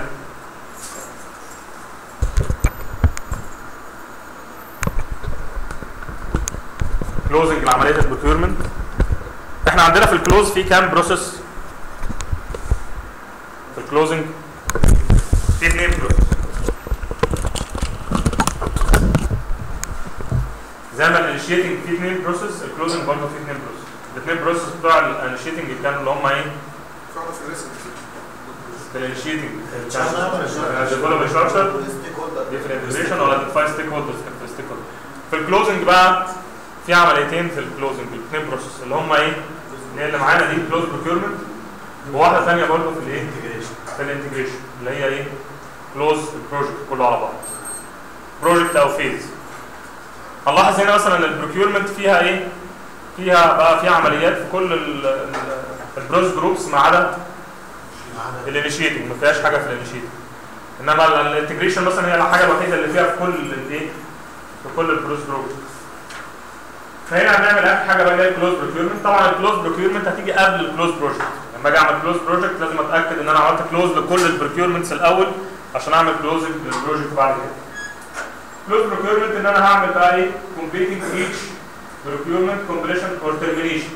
كلوزنج لعمليه البروكيورمنت. احنا عندنا في الكلوز في كام بروسيس؟ في الكلوزنج في اثنين بروسس، زي ما الانيشيتنج في اثنين بروسس، الكلوزنج برضه في اثنين بروسس، الاثنين بروسس بتوع الانيشيتنج كانوا اللي هم ايه؟ في الانيشيتنج ديفرنتيشن ولا ديفاي ستيك هولدرز، كان ستيك هولدرز. في الكلوزنج بقى في عمليتين في الكلوزنج، الاثنين بروسس اللي هم ايه؟ اللي معانا دي كلوز بروكيورمنت، وواحده ثانيه برضه في الايه؟ في الانتجريشن اللي هي ايه؟ كلوز البروجكت كله على بعض، بروجكت او فيز. هنلاحظ هنا مثلا البروكيورمنت فيها ايه؟ فيها بقى فيها عمليات في كل البروس جروبس ما عدا الانيشيتنج، ما فيهاش حاجه في الانيشيتنج. انما الانتجريشن مثلا هي الحاجه الوحيده اللي فيها في كل الايه؟ في كل البروس بروجكت. فهنا هنعمل اخر حاجه بقى اللي هي الكلوز بروكيورمنت، طبعا الكلوز بروكيورمنت هتيجي قبل الكلوز بروجكت، لما اجي اعمل كلوز بروجكت لازم اتاكد ان انا عملت كلوز لكل البروكيورمنتس الاول عشان اعمل كلوزنج للبروجكت بعد كده. كلوز بروكيورمنت ان انا هعمل بقى ايه؟ كومبليتنج ايتش بروكيورمنت كومبليشن اور ترمينيشن.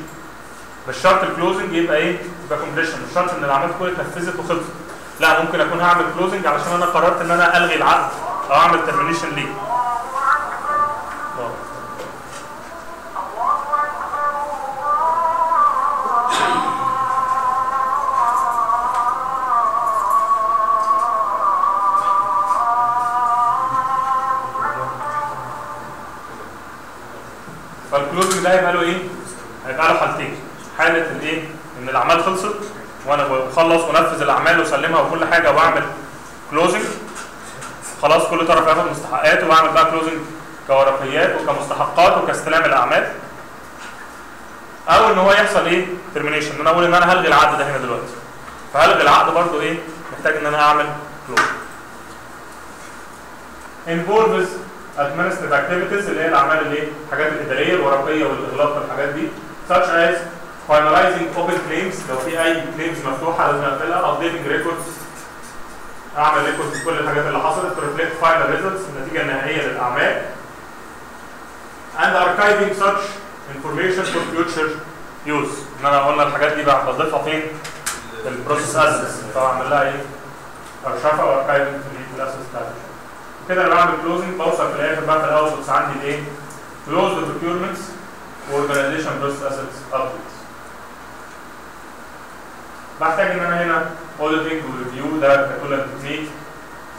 مش شرط الكلوزنج يبقى ايه؟ يبقى كومبليشن، مش شرط ان العمليات كلها اتنفذت وخلصت. لا، ممكن اكون هعمل كلوزنج علشان انا قررت ان انا الغي العقد او اعمل ترمينيشن ليه. فالكلوزنج ده هيبقى له ايه؟ هيبقى له حالتين، حاله الايه؟ ان الاعمال خلصت وانا بخلص ونفذ الاعمال واسلمها وكل حاجه واعمل كلوزنج خلاص، كل طرف ياخد مستحقاته واعمل بقى كلوزنج كورقيات وكمستحقات وكاستلام الاعمال. او ان هو يحصل ايه؟ ترمينيشن، ان انا اقول ان انا هلغي العقد ده هنا دلوقتي. فهلغي العقد برضو ايه؟ محتاج ان انا اعمل كلوزنج. انفولفز administrative activities اللي هي الاعمال اللي ايه؟ الحاجات الاداريه الورقيه والاغلاق والحاجات دي. such as finalizing open claims لو في اي claims مفتوحه لازم اقفلها، updating records اعمل ريكورد لكل الحاجات اللي حصلت، reflect final results النتيجه النهائيه للاعمال. and archiving such information for future use. ان انا قلنا الحاجات دي بقى بضيفها فين؟ في البروسيس اسس، فاعمل لها ايه؟ ارشفها واركايفنج في الاسس بتاعتي. كده انا بعمل كلوزنج، بوصل في الاخر بقى في الاوتبوتس عندي الايه؟ كلوز بروكيورمنتس واورجنايزيشن بروسيس اسيتس ابديتس. بحتاج ان انا هنا اوديتنج وريفيو، ده كل التكنيك،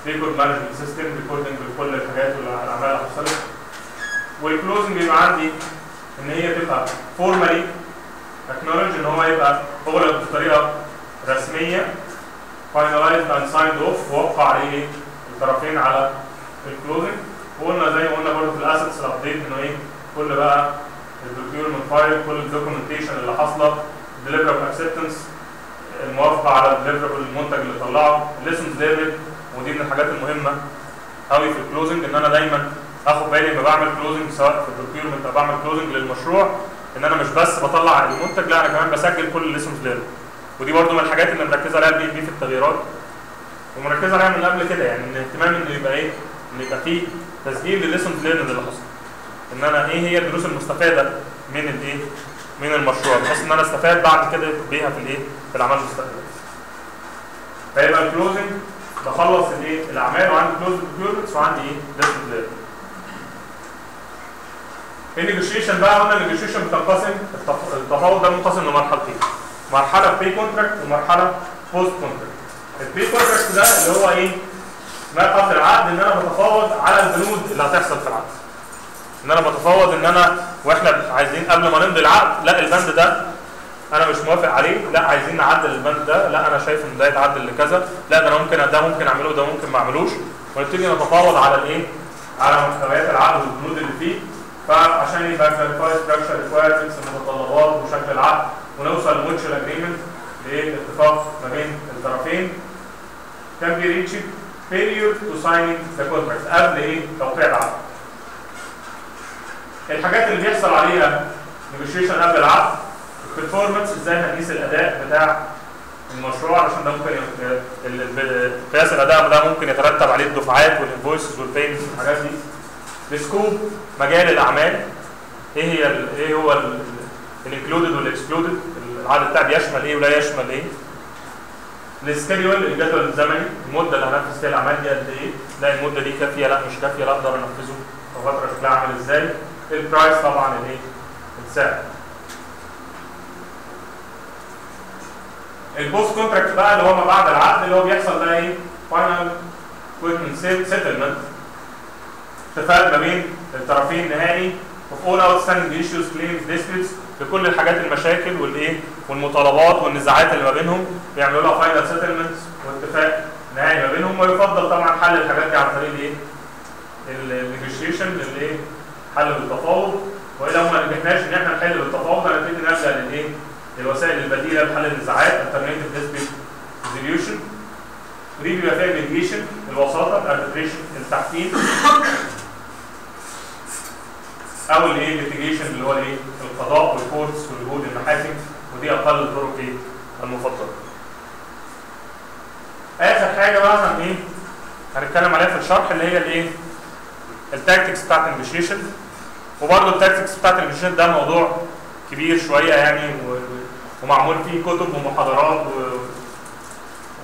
ريكورد مانجمنت سيستم، ريكوردنج لكل الحاجات والاعمال اللي حصلت. والكلوزنج بيبقى عندي ان هي تبقى فورمالي اكنولج، ان هو يبقى اغلق بطريقه رسميه، فاينلايزد اند سايند اوف، ووقع عليه الطرفين على الكلوزنج. وقلنا زي ما قلنا برضه في الاسيتس الابديت انه ايه؟ كل بقى البروكيورمنت فايل، كل الدوكيومنتيشن اللي حاصله، الديليفرابل اكسبتنس، الموافقه على الديليفرابل، المنتج اللي طلعه، الليسنز ليرند. ودي من الحاجات المهمه قوي في الكلوزنج، ان انا دايما اخد بالي لما بعمل كلوزنج سواء في البروكيورمنت او بعمل كلوزنج للمشروع، ان انا مش بس بطلع المنتج، لا انا كمان بسجل كل الليسنز ليرند. ودي برضه من الحاجات اللي مركزه عليها البي بي في التغييرات، ومركزه عليها من قبل كده، يعني ان اهتمام انه يبقى ايه؟ ان يبقى فيه تسجيل للليسنز ليرند اللي حصل. ان انا ايه هي الدروس المستفاده من الايه؟ من المشروع، بحيث ان انا استفاد بعد كده بيها في الايه؟ في الاعمال المستقبليه. فيبقى الكلوزنج بخلص الايه؟ الاعمال، وعندي كلوز بروكيورمنتس، وعندي ايه؟ ليسنز ليرند. النيجوشيشن بقى، قلنا النيجوشيشن بتنقسم، التفاوض ده منقسم لمرحلتين، مرحله بري كونتراكت ومرحله بوست كونتراكت. البري كونتراكت ده اللي هو ايه؟ مرحله العقد، ان انا بتفاوض على البنود اللي هتحصل في العقد. ان انا بتفاوض ان انا واحنا عايزين قبل ما نمضي العقد، لا البند ده انا مش موافق عليه، لا عايزين نعدل البند ده، لا انا شايف ان ده يتعدل لكذا، لا ده انا ممكن ده ممكن اعمله ده ممكن ما اعملوش. ونبتدي نتفاوض على الايه؟ على مستويات العقد والبنود اللي فيه، فعشان يبقى كلاريفاي ستراكشر ريكوايرمنتس، المتطلبات وشكل العقد، ونوصل لميوتشوال اجريمنت، لايه؟ اتفاق ما بين الطرفين. كان بي ريتش period to signing the contract، قبل ايه؟ توقيع العقد. الحاجات اللي بيحصل عليها negotiation قبل العقد، performance، ازاي هنقيس الاداء بتاع المشروع، عشان ده ممكن قياس الاداء ده ممكن يترتب عليه الدفعات والانفويسز والبيمنتس والحاجات دي. السكوب، مجال الاعمال، ايه هي ال ايه هو الانكلودد والاكسكلودد، العقد بتاعي بيشمل ايه ولا يشمل ايه. السكيدول، الجدول الزمني، المده اللي هنفذ فيها الاعمال دي قد ايه؟ لا المده دي كافيه، لا مش كافيه، لا اقدر انفذه في فتره، شكلها عامل ازاي. البرايس طبعا الايه؟ السعر. البوست كونتراكت بقى اللي هو ما بعد العقد، اللي هو بيحصل بقى ايه؟ فاينل كويتمنت سيتلمنت، اتفاق ما بين الطرفين نهائي، وفي اول اوت ستاندنج ايشوز، كليمز، ديسبيوتس، لكل الحاجات، المشاكل والايه؟ والمطالبات والنزاعات اللي ما بينهم، بيعملوا لها فاينل سيتلمنت واتفاق نهائي ما بينهم. ويفضل طبعا حل الحاجات دي عن طريق الايه؟ النيجوشيشن، اللي ايه؟ حل بالتفاوض. والا لو ما نجحناش ان احنا نحل بالتفاوض، هنبتدي نلجا للايه؟ للوسائل البديله لحل النزاعات، الترمينيتيف ديسبيوت ريزوليوشن. ودي بيبقى فيها ميديشن، الاربيتريشن التحكيم او الايه الليتيجيشن اللي هو الايه القضاء والكورتس والجهود المحاكم، ودي اقل الطرق ايه المفضله. اخر حاجه بقى هن ايه هنتكلم عليها في الشرح اللي هي الايه التاكتكس بتاعت النيجوشيشن. وبرده التاكتكس بتاعت النيجوشيشن ده موضوع كبير شويه يعني، ومعمول فيه كتب ومحاضرات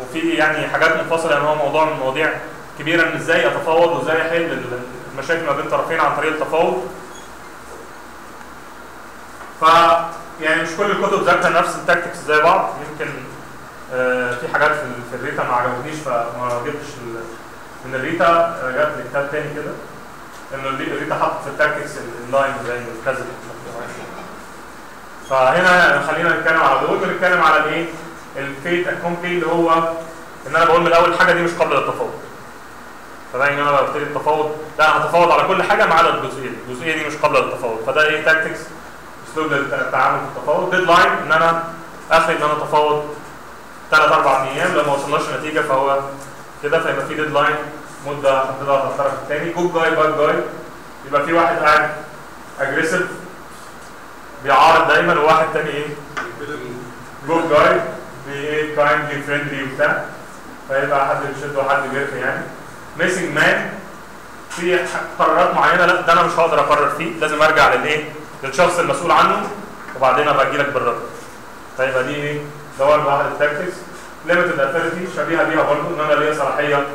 وفي يعني حاجات منفصله، يعني هو موضوع من مواضيع كبيره ان ازاي اتفاوض وازاي احل المشاكل ما بين الطرفين عن طريق التفاوض. ف يعني مش كل الكتب ذاكره نفس التاكتكس زي بعض، يمكن آه في حاجات في الريتا ما عجبتنيش فما جبتش من الريتا، رجعت لكتاب تاني كده انه الريتا حط في التاكتكس اللاين زي كذا. فهنا خلينا نتكلم على دول، بنتكلم على الايه؟ الفيت اكومبلي اللي هو ان انا بقول من الاول الحاجه دي مش قابله للتفاوض. فده ان انا ببتدي التفاوض، لا انا هتفاوض على كل حاجه ما عدا الجزئيه دي، الجزئيه دي مش قابله للتفاوض، فده ايه تاكتكس اسلوب للتعامل في التفاوض. ديدلاين ان انا اخرج ان انا اتفاوض ثلاث اربع ايام، لو ما وصلناش نتيجه فهو كده فيبقى في ديدلاين مده هحددها على الطرف الثاني. جود جاي باد جاي، يبقى في واحد قاعد اجريسيف بيعارض دايما، وواحد ثاني ايه؟ جود جاي بايه كايندلي فريندلي وبتاع، فيبقى حد بيشد وحد بيرخي يعني. ميسنج مان في قرارات معينه لا ده انا مش هقدر اقرر فيه، لازم ارجع للايه؟ للشخص المسؤول عنه وبعدين ابقى اجي لك بالرد. فيبقى دي ايه؟ ده هو واحد التاكتكس. ليمتد اثوريتي شبيهه بيها برضه، ان انا ليا صلاحيه في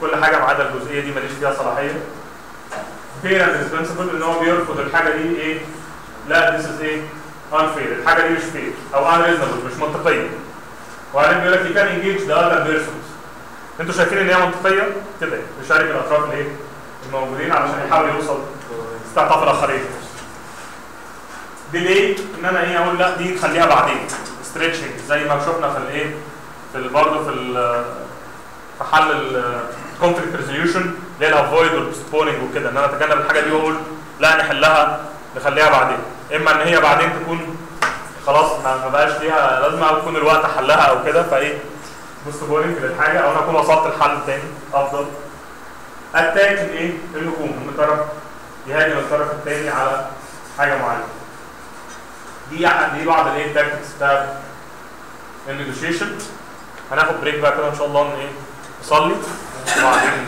كل حاجه ما عدا الجزئيه دي ماليش فيها صلاحيه. فير ريسبونسبل ان هو بيرفض الحاجه دي ايه؟ لا ذيس از ايه؟ انفير، الحاجه دي مش فير او انريزونبل مش منطقيه. وبعدين بيقول لك يو كان انجيج ذا اذر بيرسونز، انتوا شايفين ان هي منطقيه كده يشارك الاطراف الايه؟ الموجودين علشان يحاول يوصل استعطاف الاخرين. ديلي ان انا ايه اقول لا دي نخليها بعدين، ستريتشنج زي ما شفنا في الايه؟ في برضه في في حل الكونفليكت ريزوليوشن اللي هي الافويد والبوستبوننج وكده، ان انا اتجنب الحاجه دي واقول لا نحلها نخليها بعدين، اما ان هي بعدين تكون خلاص ما بقاش ليها لازمه او يكون الوقت حلها او كده، فايه بوستبوننج للحاجه او انا اكون وصلت لحل تاني افضل. اتاك الايه؟ الهجوم، ان طرف يهاجم الطرف الثاني على حاجه معينه. دي يعني دي بعض الايه التاكتكس بتاعت النيجوشيشن. هناخد بريك بقى كده ان شاء الله، من ايه نصلي وبعدين